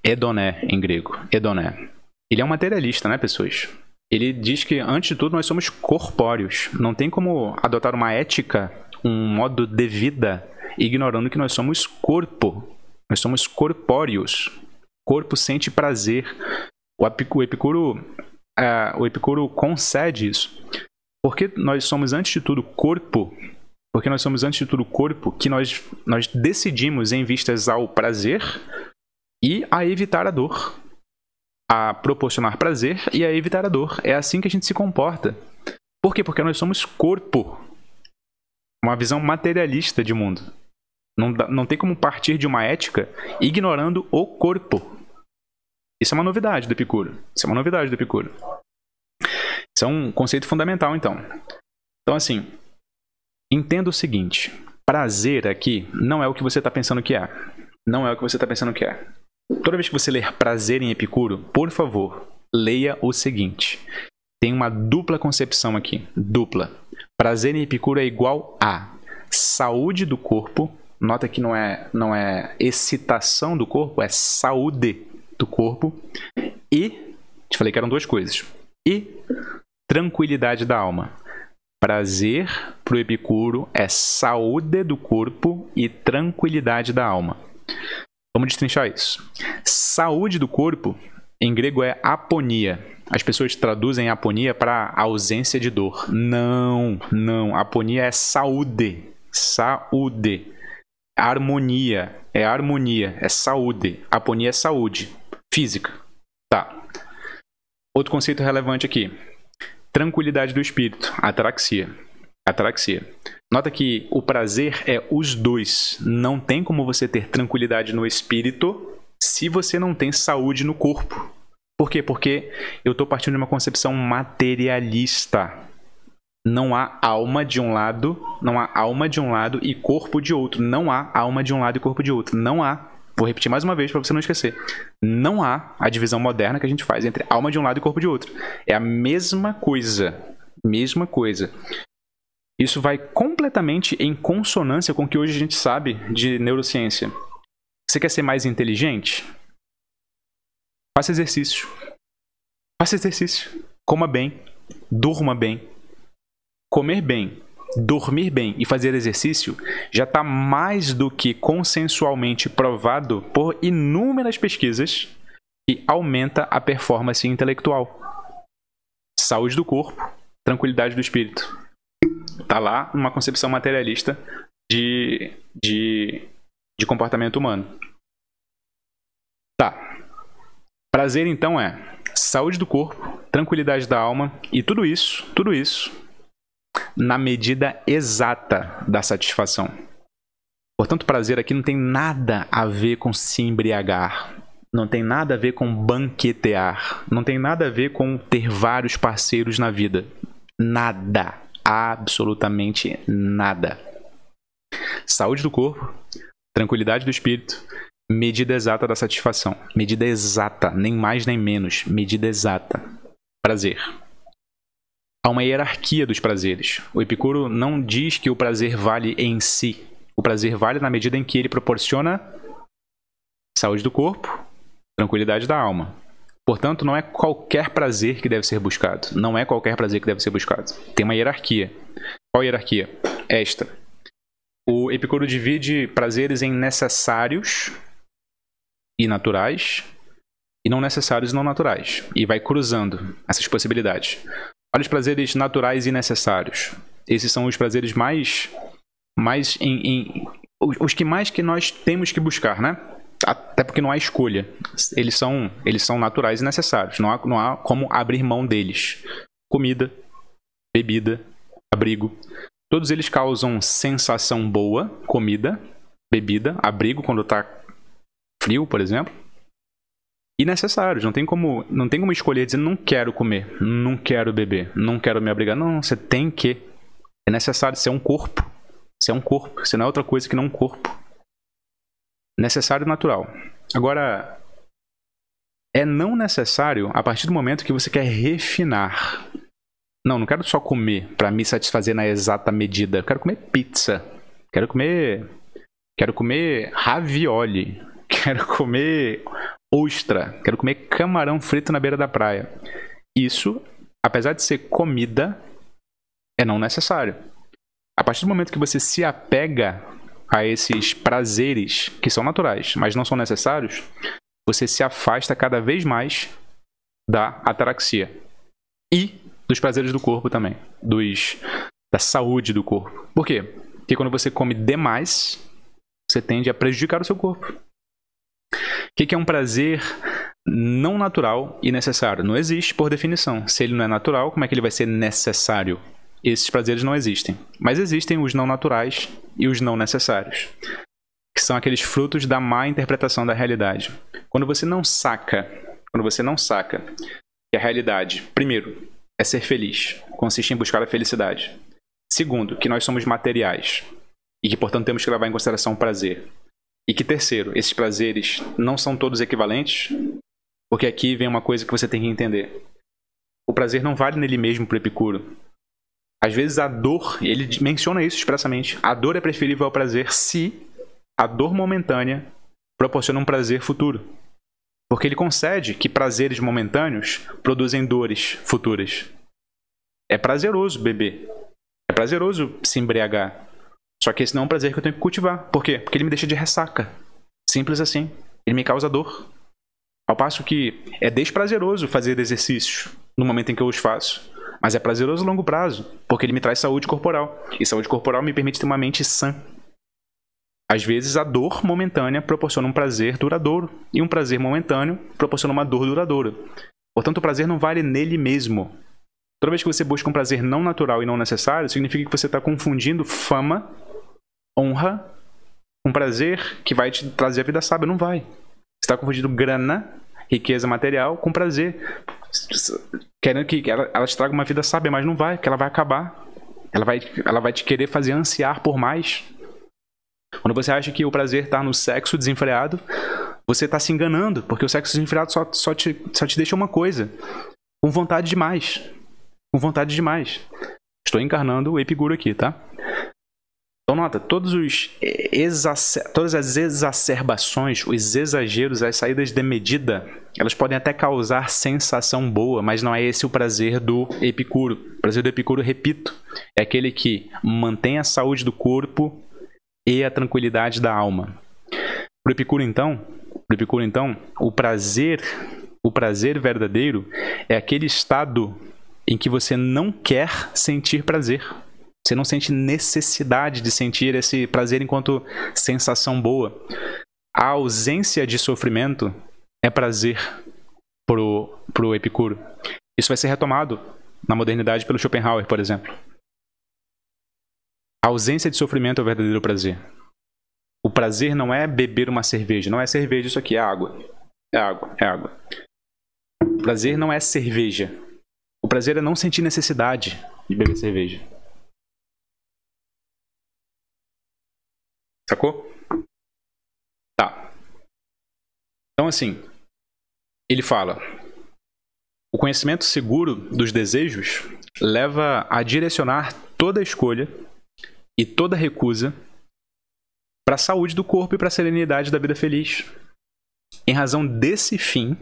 Hedoné, em grego. Hedoné. Ele é um materialista, né, pessoas? Ele diz que, antes de tudo, nós somos corpóreos. Não tem como adotar uma ética, um modo de vida, ignorando que nós somos corpo. Nós somos corpóreos. Corpo sente prazer. O Epicuro, uh, o Epicuro concede isso. Porque nós somos, antes de tudo, corpo. Porque nós somos, antes de tudo, corpo, que nós, nós decidimos em vistas ao prazer e a evitar a dor. A proporcionar prazer e a evitar a dor. É assim que a gente se comporta. Por quê? Porque nós somos corpo. Uma visão materialista de mundo. Não, não tem como partir de uma ética ignorando o corpo. Isso é uma novidade do Epicuro. Isso é uma novidade do Epicuro. Isso é um conceito fundamental, então. Então, assim, entenda o seguinte. Prazer aqui não é o que você está pensando que é. Não é o que você está pensando que é. Toda vez que você ler prazer em Epicuro, por favor, leia o seguinte. Tem uma dupla concepção aqui. Dupla. Prazer em Epicuro é igual a saúde do corpo. Nota que não é, não é excitação do corpo, é saúde do corpo. E, te falei que eram duas coisas. E tranquilidade da alma. Prazer para o Epicuro é saúde do corpo e tranquilidade da alma. Vamos destrinchar isso. Saúde do corpo, em grego, é aponia. As pessoas traduzem aponia para ausência de dor. Não, não. Aponia é saúde. Saúde. Harmonia. É harmonia. É saúde. Aponia é saúde. Física. Tá. Outro conceito relevante aqui. Tranquilidade do espírito. Ataraxia. Ataraxia. Nota que o prazer é os dois. Não tem como você ter tranquilidade no espírito se você não tem saúde no corpo. Por quê? Porque eu estou partindo de uma concepção materialista. Não há alma de um lado, não há alma de um lado e corpo de outro. Não há alma de um lado e corpo de outro. Não há. Vou repetir mais uma vez para você não esquecer. Não há a divisão moderna que a gente faz entre alma de um lado e corpo de outro. É a mesma coisa. Mesma coisa. Isso vai completamente em consonância com o que hoje a gente sabe de neurociência. Você quer ser mais inteligente? Faça exercício. Faça exercício. Coma bem. Durma bem. Comer bem. Dormir bem e fazer exercício já está mais do que consensualmente provado por inúmeras pesquisas que aumenta a performance intelectual. Saúde do corpo, tranquilidade do espírito. Está lá uma concepção materialista de, de, de comportamento humano. Tá. Prazer, então, é saúde do corpo, tranquilidade da alma e tudo isso, tudo isso, na medida exata da satisfação. Portanto, prazer aqui não tem nada a ver com se embriagar. Não tem nada a ver com banquetear. Não tem nada a ver com ter vários parceiros na vida. Nada. Absolutamente nada. Saúde do corpo, tranquilidade do espírito, medida exata da satisfação. Medida exata, nem mais nem menos. Medida exata. Prazer. Há uma hierarquia dos prazeres. O Epicuro não diz que o prazer vale em si. O prazer vale na medida em que ele proporciona saúde do corpo, tranquilidade da alma. Portanto, não é qualquer prazer que deve ser buscado. Não é qualquer prazer que deve ser buscado. Tem uma hierarquia. Qual hierarquia? Esta. O Epicuro divide prazeres em necessários e naturais, e não necessários e não naturais. E vai cruzando essas possibilidades. Olha os prazeres naturais e necessários. Esses são os prazeres mais... mais em, em, os, os que mais que nós temos que buscar, né? Até porque não há escolha. Eles são, eles são naturais e necessários. Não há, não há como abrir mão deles. Comida, bebida, abrigo. Todos eles causam sensação boa. Comida, bebida, abrigo quando está frio, por exemplo. E necessários. Não tem como, não tem como escolher dizer não quero comer, não quero beber, não quero me abrigar. Não, você tem que. É necessário. Você é um corpo. Você é um corpo. Você não é outra coisa que não um corpo. Necessário e natural. Agora, é não necessário a partir do momento que você quer refinar. Não, não quero só comer para me satisfazer na exata medida. Eu quero comer pizza. Quero comer... Quero comer ravioli. Quero comer ostra. Quero comer camarão frito na beira da praia. Isso, apesar de ser comida, é não necessário. A partir do momento que você se apega a esses prazeres que são naturais, mas não são necessários, você se afasta cada vez mais da ataraxia. E dos prazeres do corpo também. Dos, da saúde do corpo. Por quê? Porque quando você come demais, você tende a prejudicar o seu corpo. O que é um prazer não natural e necessário? Não existe, por definição. Se ele não é natural, como é que ele vai ser necessário? Esses prazeres não existem. Mas existem os não naturais e os não necessários, que são aqueles frutos da má interpretação da realidade. Quando você não saca, quando você não saca que a realidade, primeiro, é ser feliz, consiste em buscar a felicidade. Segundo, que nós somos materiais e que, portanto, temos que levar em consideração o prazer. E que, terceiro, esses prazeres não são todos equivalentes, porque aqui vem uma coisa que você tem que entender. O prazer não vale nele mesmo para o Epicuro. Às vezes a dor, ele menciona isso expressamente, a dor é preferível ao prazer se a dor momentânea proporciona um prazer futuro. Porque ele concede que prazeres momentâneos produzem dores futuras. É prazeroso beber. É prazeroso se embriagar. Só que esse não é um prazer que eu tenho que cultivar. Por quê? Porque ele me deixa de ressaca. Simples assim. Ele me causa dor. Ao passo que é desprazeroso fazer exercícios no momento em que eu os faço. Mas é prazeroso a longo prazo, porque ele me traz saúde corporal. E saúde corporal me permite ter uma mente sã. Às vezes a dor momentânea proporciona um prazer duradouro. E um prazer momentâneo proporciona uma dor duradoura. Portanto, o prazer não vale nele mesmo. Toda vez que você busca um prazer não natural e não necessário, significa que você está confundindo fama, honra, um prazer que vai te trazer a vida sábia. Não vai. Você está confundindo grana, riqueza material, com prazer. Querendo que ela, ela te traga uma vida sábia, mas não vai, porque ela vai acabar. Ela vai, ela vai te querer fazer ansiar por mais. Quando você acha que o prazer está no sexo desenfreado, você está se enganando, porque o sexo desenfreado só, só, te, só te deixa uma coisa: com vontade demais. Com vontade demais. Estou encarnando o Epicuro aqui, tá? Então nota, todos os exacer... todas as exacerbações, os exageros, as saídas de medida, elas podem até causar sensação boa, mas não é esse o prazer do Epicuro. O prazer do Epicuro, repito, é aquele que mantém a saúde do corpo e a tranquilidade da alma. Para o Epicuro, então, para o Epicuro, então, o prazer, o prazer verdadeiro é aquele estado em que você não quer sentir prazer. Você não sente necessidade de sentir esse prazer enquanto sensação boa. A ausência de sofrimento é prazer pro, pro Epicuro. Isso vai ser retomado na modernidade pelo Schopenhauer, por exemplo. A ausência de sofrimento é o verdadeiro prazer. O prazer não é beber uma cerveja. Não é cerveja isso aqui, é água. É água, é água. O prazer não é cerveja. O prazer é não sentir necessidade de beber cerveja. Sacou? Tá. Então, assim, ele fala: o conhecimento seguro dos desejos leva a direcionar toda escolha e toda recusa para a saúde do corpo e para a serenidade da vida feliz. Em razão desse fim,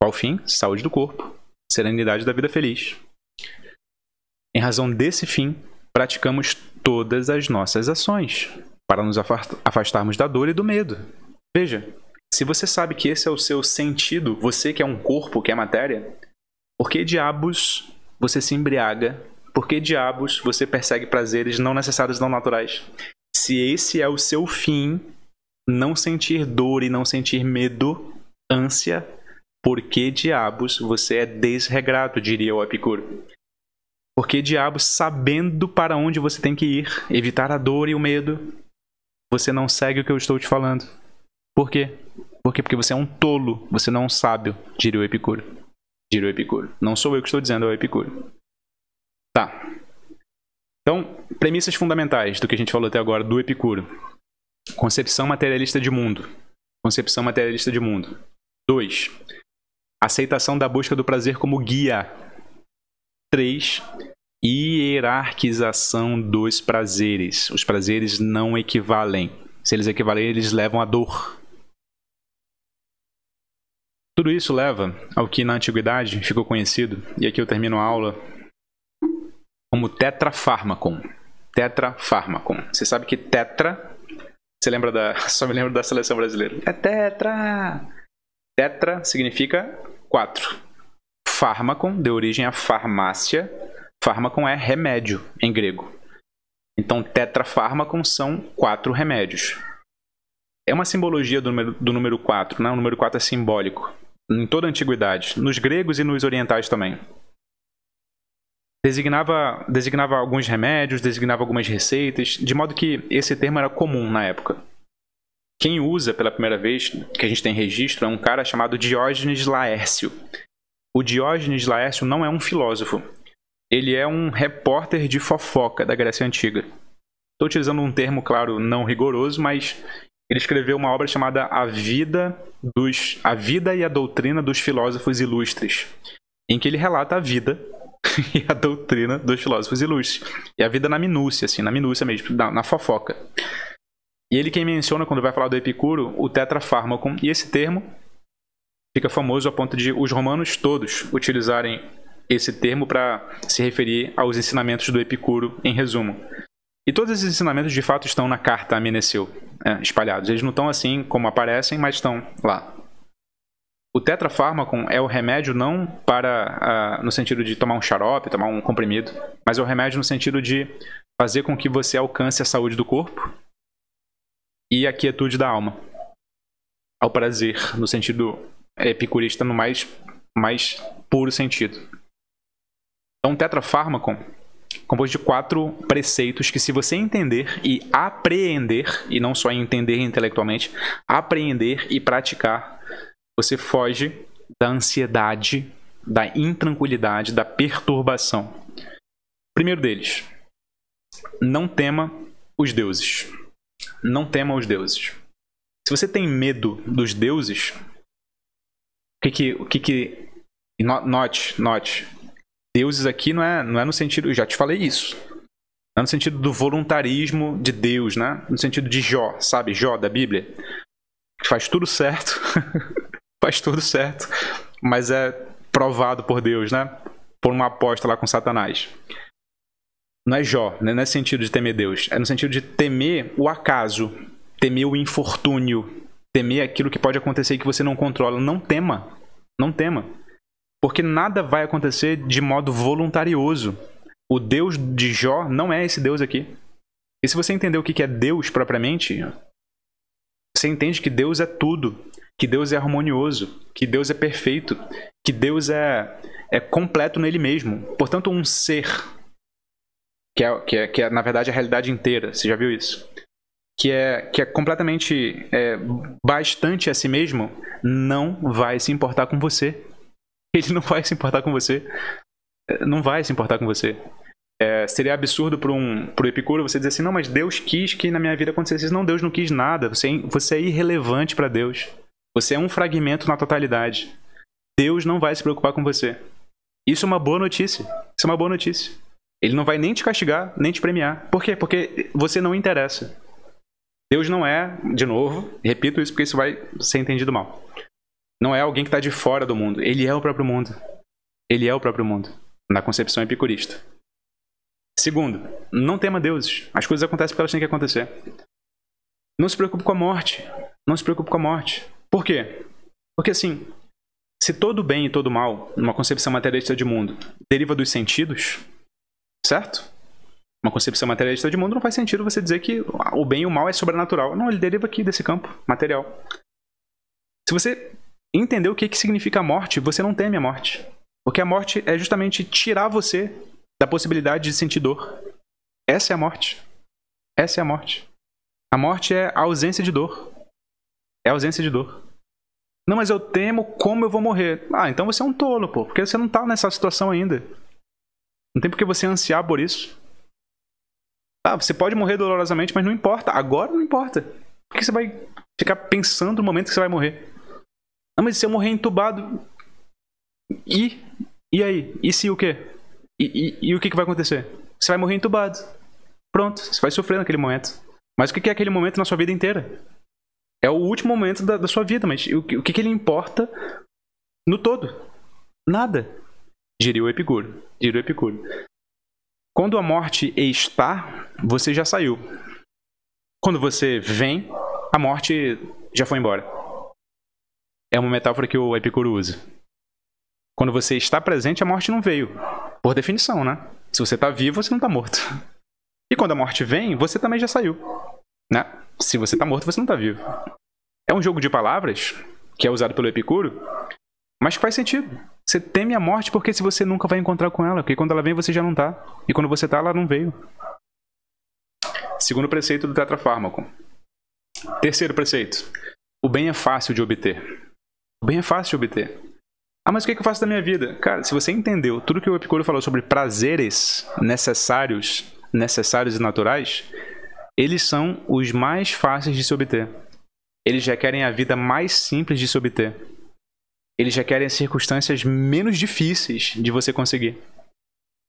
qual fim? Saúde do corpo, serenidade da vida feliz. Em razão desse fim, praticamos todas as nossas ações para nos afastarmos da dor e do medo. Veja, se você sabe que esse é o seu sentido, você que é um corpo, que é matéria, por que diabos você se embriaga? Por que diabos você persegue prazeres não necessários, não naturais? Se esse é o seu fim, não sentir dor e não sentir medo, ânsia, por que diabos você é desregrado, diria o Epicuro. Por que diabos, sabendo para onde você tem que ir, evitar a dor e o medo, você não segue o que eu estou te falando? Por quê? Por quê? Porque você é um tolo, você não é um sábio, diria o Epicuro. Diria o Epicuro. Não sou eu que estou dizendo, é o Epicuro. Tá. Então, premissas fundamentais do que a gente falou até agora do Epicuro. Concepção materialista de mundo. Concepção materialista de mundo. dois. aceitação da busca do prazer como guia. três. Hierarquização dos prazeres. Os prazeres não equivalem. Se eles equivalerem, eles levam à dor. Tudo isso leva ao que na antiguidade ficou conhecido, e aqui eu termino a aula, como tetrafármacon. Tetrafármacon. Você sabe que tetra... Você lembra da... Só me lembro da seleção brasileira. É tetra! Tetra significa quatro. Fármacon deu origem à farmácia. Fármacon é remédio em grego. Então tetrafármacon são quatro remédios. É uma simbologia do número, do número quatro, né? O número quatro é simbólico em toda a antiguidade, nos gregos e nos orientais também. Designava, designava alguns remédios, designava algumas receitas, de modo que esse termo era comum na época. Quem usa pela primeira vez, que a gente tem registro, é um cara chamado Diógenes Laércio. O Diógenes Laércio não é um filósofo, ele é um repórter de fofoca da Grécia Antiga. Estou utilizando um termo, claro, não rigoroso, mas... Ele escreveu uma obra chamada A Vida, dos, a Vida e a Doutrina dos Filósofos Ilustres, em que ele relata a vida e a doutrina dos filósofos ilustres. E a vida na minúcia, assim, na minúcia mesmo, na, na fofoca. E ele quem menciona, quando vai falar do Epicuro, o tetrafármacon. E esse termo fica famoso a ponto de os romanos todos utilizarem esse termo para se referir aos ensinamentos do Epicuro, em resumo. E todos esses ensinamentos, de fato, estão na carta a Meneceu, é, espalhados. Eles não estão assim como aparecem, mas estão lá. O tetrafármacon é o remédio não para, uh, no sentido de tomar um xarope, tomar um comprimido, mas é o remédio no sentido de fazer com que você alcance a saúde do corpo e a quietude da alma. Ao prazer, no sentido epicurista, no mais, mais puro sentido. Então, o tetrafármacon... composto de quatro preceitos que, se você entender e apreender, e não só entender intelectualmente, apreender e praticar, você foge da ansiedade, da intranquilidade, da perturbação. Primeiro deles, não tema os deuses. Não tema os deuses. Se você tem medo dos deuses, o que o que, que note, note, deuses aqui não é, não é no sentido... Eu já te falei isso. Não é no sentido do voluntarismo de Deus, né? No sentido de Jó, sabe? Jó da Bíblia. Que faz tudo certo. Faz tudo certo. Mas é provado por Deus, né? Por uma aposta lá com Satanás. Não é Jó, né? Não é sentido de temer Deus. É no sentido de temer o acaso. Temer o infortúnio. Temer aquilo que pode acontecer e que você não controla. Não tema. Não tema. Porque nada vai acontecer de modo voluntarioso. O Deus de Jó não é esse Deus aqui. E se você entender o que é Deus propriamente, você entende que Deus é tudo, que Deus é harmonioso, que Deus é perfeito, que Deus é, é completo nele mesmo. Portanto, um ser, que é, que é, que é na verdade a realidade inteira, você já viu isso? Que é, que é completamente é, bastante a si mesmo, não vai se importar com você. Ele não vai se importar com você. Não vai se importar com você. É, seria absurdo para um Epicuro você dizer assim, não, mas Deus quis que na minha vida acontecesse isso. Não, Deus não quis nada. Você, você é irrelevante para Deus. Você é um fragmento na totalidade. Deus não vai se preocupar com você. Isso é uma boa notícia. Isso é uma boa notícia. Ele não vai nem te castigar, nem te premiar. Por quê? Porque você não interessa. Deus não é, de novo, repito isso porque isso vai ser entendido mal. Não é alguém que está de fora do mundo. Ele é o próprio mundo. Ele é o próprio mundo, na concepção epicurista. Segundo, não tema deuses. As coisas acontecem porque elas têm que acontecer. Não se preocupe com a morte. Não se preocupe com a morte. Por quê? Porque assim, se todo bem e todo mal, numa concepção materialista de mundo, deriva dos sentidos, certo? Uma concepção materialista de mundo não faz sentido você dizer que o bem e o mal é sobrenatural. Não, ele deriva aqui desse campo material. Se você... entender o que, que significa a morte, você não teme a morte. Porque a morte é justamente tirar você da possibilidade de sentir dor. Essa é a morte. Essa é a morte. A morte é a ausência de dor. É a ausência de dor. Não, mas eu temo como eu vou morrer. Ah, então você é um tolo, pô. Porque você não tá nessa situação ainda. Não tem por que você ansiar por isso. Ah, você pode morrer dolorosamente, mas não importa. Agora não importa. Por que você vai ficar pensando no momento que você vai morrer? Ah, mas se eu morrer entubado... E, e aí? E se o quê? E, e, e o que, que vai acontecer? Você vai morrer entubado. Pronto, você vai sofrer naquele momento. Mas o que é aquele momento na sua vida inteira? É o último momento da, da sua vida, mas o, o que, que ele importa no todo? Nada. Diria o Epicuro. Diria o Epicuro. Quando a morte está, você já saiu. Quando você vem, a morte já foi embora. É uma metáfora que o Epicuro usa. Quando você está presente, a morte não veio. Por definição, né? Se você está vivo, você não está morto. E quando a morte vem, você também já saiu, né? Se você está morto, você não está vivo. É um jogo de palavras, que é usado pelo Epicuro, mas que faz sentido. Você teme a morte porque se você nunca vai encontrar com ela, porque quando ela vem, você já não está. E quando você está, ela não veio. Segundo preceito do tetrafármaco. Terceiro preceito. O bem é fácil de obter. O bem é fácil de obter. Ah, mas o que eu faço da minha vida? Cara, se você entendeu tudo que o Epicuro falou sobre prazeres necessários... necessários e naturais, eles são os mais fáceis de se obter. Eles requerem a vida mais simples de se obter. Eles requerem as circunstâncias menos difíceis de você conseguir.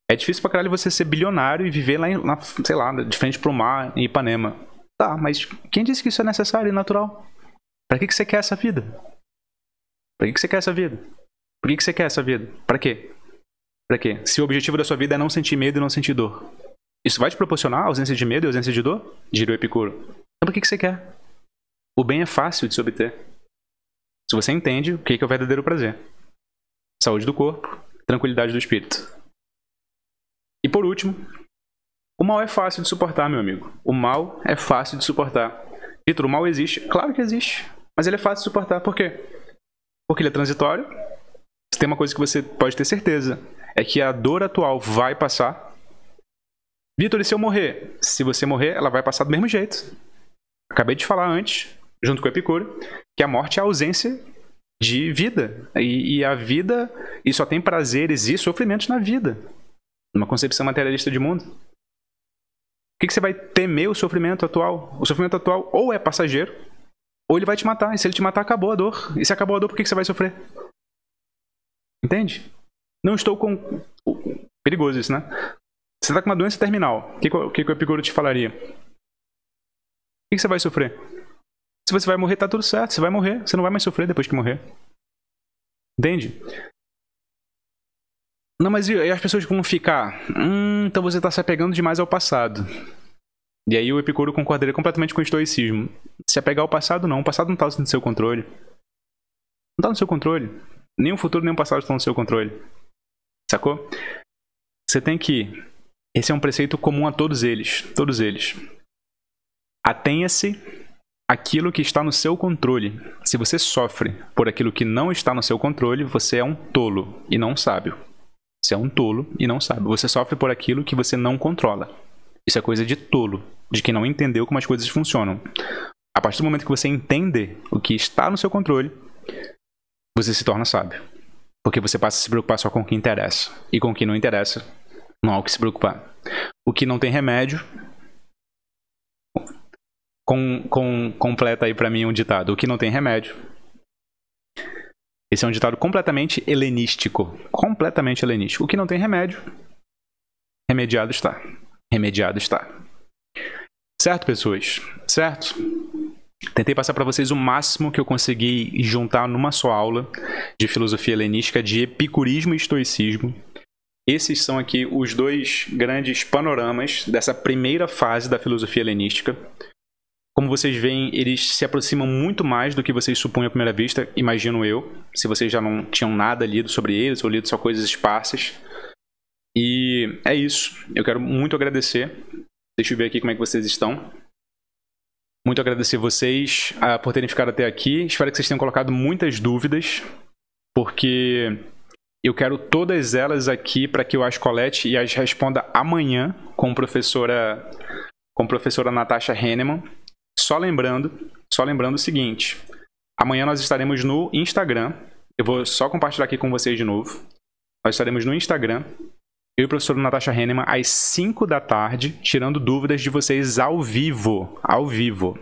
É difícil pra caralho você ser bilionário e viver lá, em, lá sei lá, de frente pro mar, em Ipanema. Tá, mas quem disse que isso é necessário e natural? Pra que, que você quer essa vida? Pra que, que você quer essa vida? Por que, que você quer essa vida? Pra quê? Pra quê? Se o objetivo da sua vida é não sentir medo e não sentir dor. Isso vai te proporcionar ausência de medo e ausência de dor? Diria o Epicuro. Então por que, que você quer? O bem é fácil de se obter. Se você entende o que é, que é o verdadeiro prazer. Saúde do corpo, tranquilidade do espírito. E por último, o mal é fácil de suportar, meu amigo. O mal é fácil de suportar. Vitor, o mal existe? Claro que existe. Mas ele é fácil de suportar. Por quê? Porque ele é transitório. Se tem uma coisa que você pode ter certeza, é que a dor atual vai passar. Vitor, e se eu morrer? Se você morrer, ela vai passar do mesmo jeito. Acabei de falar antes, junto com o Epicuro, que a morte é a ausência de vida. E, e a vida, e só tem prazeres e sofrimentos na vida. Uma concepção materialista de mundo. O que, que você vai temer o sofrimento atual? O sofrimento atual ou é passageiro, ou ele vai te matar. E se ele te matar, acabou a dor. E se acabou a dor, por que, que você vai sofrer? Entende? Não estou com... Perigoso isso, né? Você está com uma doença terminal. O que, que, que o Epicuro te falaria? O que, que você vai sofrer? Se você vai morrer, tá tudo certo. Você vai morrer. Você não vai mais sofrer depois que morrer. Entende? Não, mas e as pessoas vão ficar? Hum, então você está se apegando demais ao passado. E aí o Epicuro concordaria completamente com o estoicismo. Se apegar ao passado, não. O passado não está no seu controle. Não está no seu controle. Nem o futuro, nem o passado estão no seu controle. Sacou? Você tem que... Esse é um preceito comum a todos eles, todos eles. Atenha-se àquilo que está no seu controle. Se você sofre por aquilo que não está no seu controle, você é um tolo e não sábio. Você é um tolo e não sábio. Você sofre por aquilo que você não controla. Isso é coisa de tolo, de quem não entendeu como as coisas funcionam. A partir do momento que você entende o que está no seu controle, você se torna sábio. Porque você passa a se preocupar só com o que interessa. E com o que não interessa, não há o que se preocupar. O que não tem remédio... Com, com, completa aí pra mim um ditado. O que não tem remédio... Esse é um ditado completamente helenístico. Completamente helenístico. O que não tem remédio... Remediado está. Remediado está. Certo, pessoas? Certo? Tentei passar pra vocês o máximo que eu consegui juntar numa só aula de filosofia helenística, de epicurismo e estoicismo. Esses são aqui os dois grandes panoramas dessa primeira fase da filosofia helenística. Como vocês veem, eles se aproximam muito mais do que vocês supunham à primeira vista, imagino eu, se vocês já não tinham nada lido sobre eles ou lido só coisas esparsas. E é isso. Eu quero muito agradecer. Deixa eu ver aqui como é que vocês estão. Muito agradecer vocês uh, por terem ficado até aqui. Espero que vocês tenham colocado muitas dúvidas, porque... Eu quero todas elas aqui para que eu as colete e as responda amanhã com a professora, com a professora Natasha Hanneman. Só lembrando, só lembrando o seguinte, amanhã nós estaremos no Instagram, eu vou só compartilhar aqui com vocês de novo. Nós estaremos no Instagram, eu e a professora Natasha Hanneman, às cinco da tarde, tirando dúvidas de vocês ao vivo, ao vivo.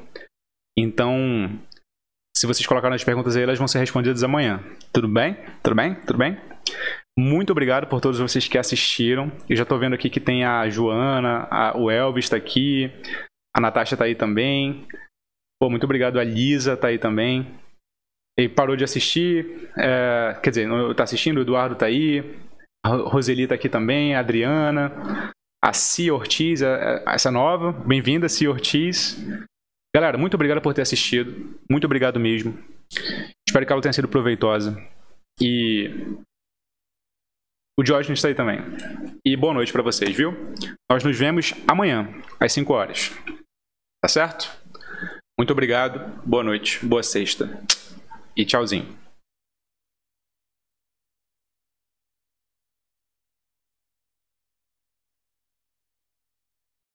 Então, se vocês colocaram as perguntas aí, elas vão ser respondidas amanhã. Tudo bem? Tudo bem? Tudo bem? Muito obrigado por todos vocês que assistiram. Eu já estou vendo aqui que tem a Joana, a, o Elvis está aqui, a Natasha está aí também. Pô, muito obrigado, a Lisa está aí também. Ele parou de assistir, é, quer dizer, está assistindo, o Eduardo está aí, a Roseli está aqui também, a Adriana, a Cia Ortiz, a, a, essa nova. Bem-vinda, Cia Ortiz. Galera, muito obrigado por ter assistido. Muito obrigado mesmo. Espero que ela tenha sido proveitosa. E o Diógenes está aí também. E boa noite para vocês, viu? Nós nos vemos amanhã, às cinco horas. Tá certo? Muito obrigado, boa noite, boa sexta. E tchauzinho.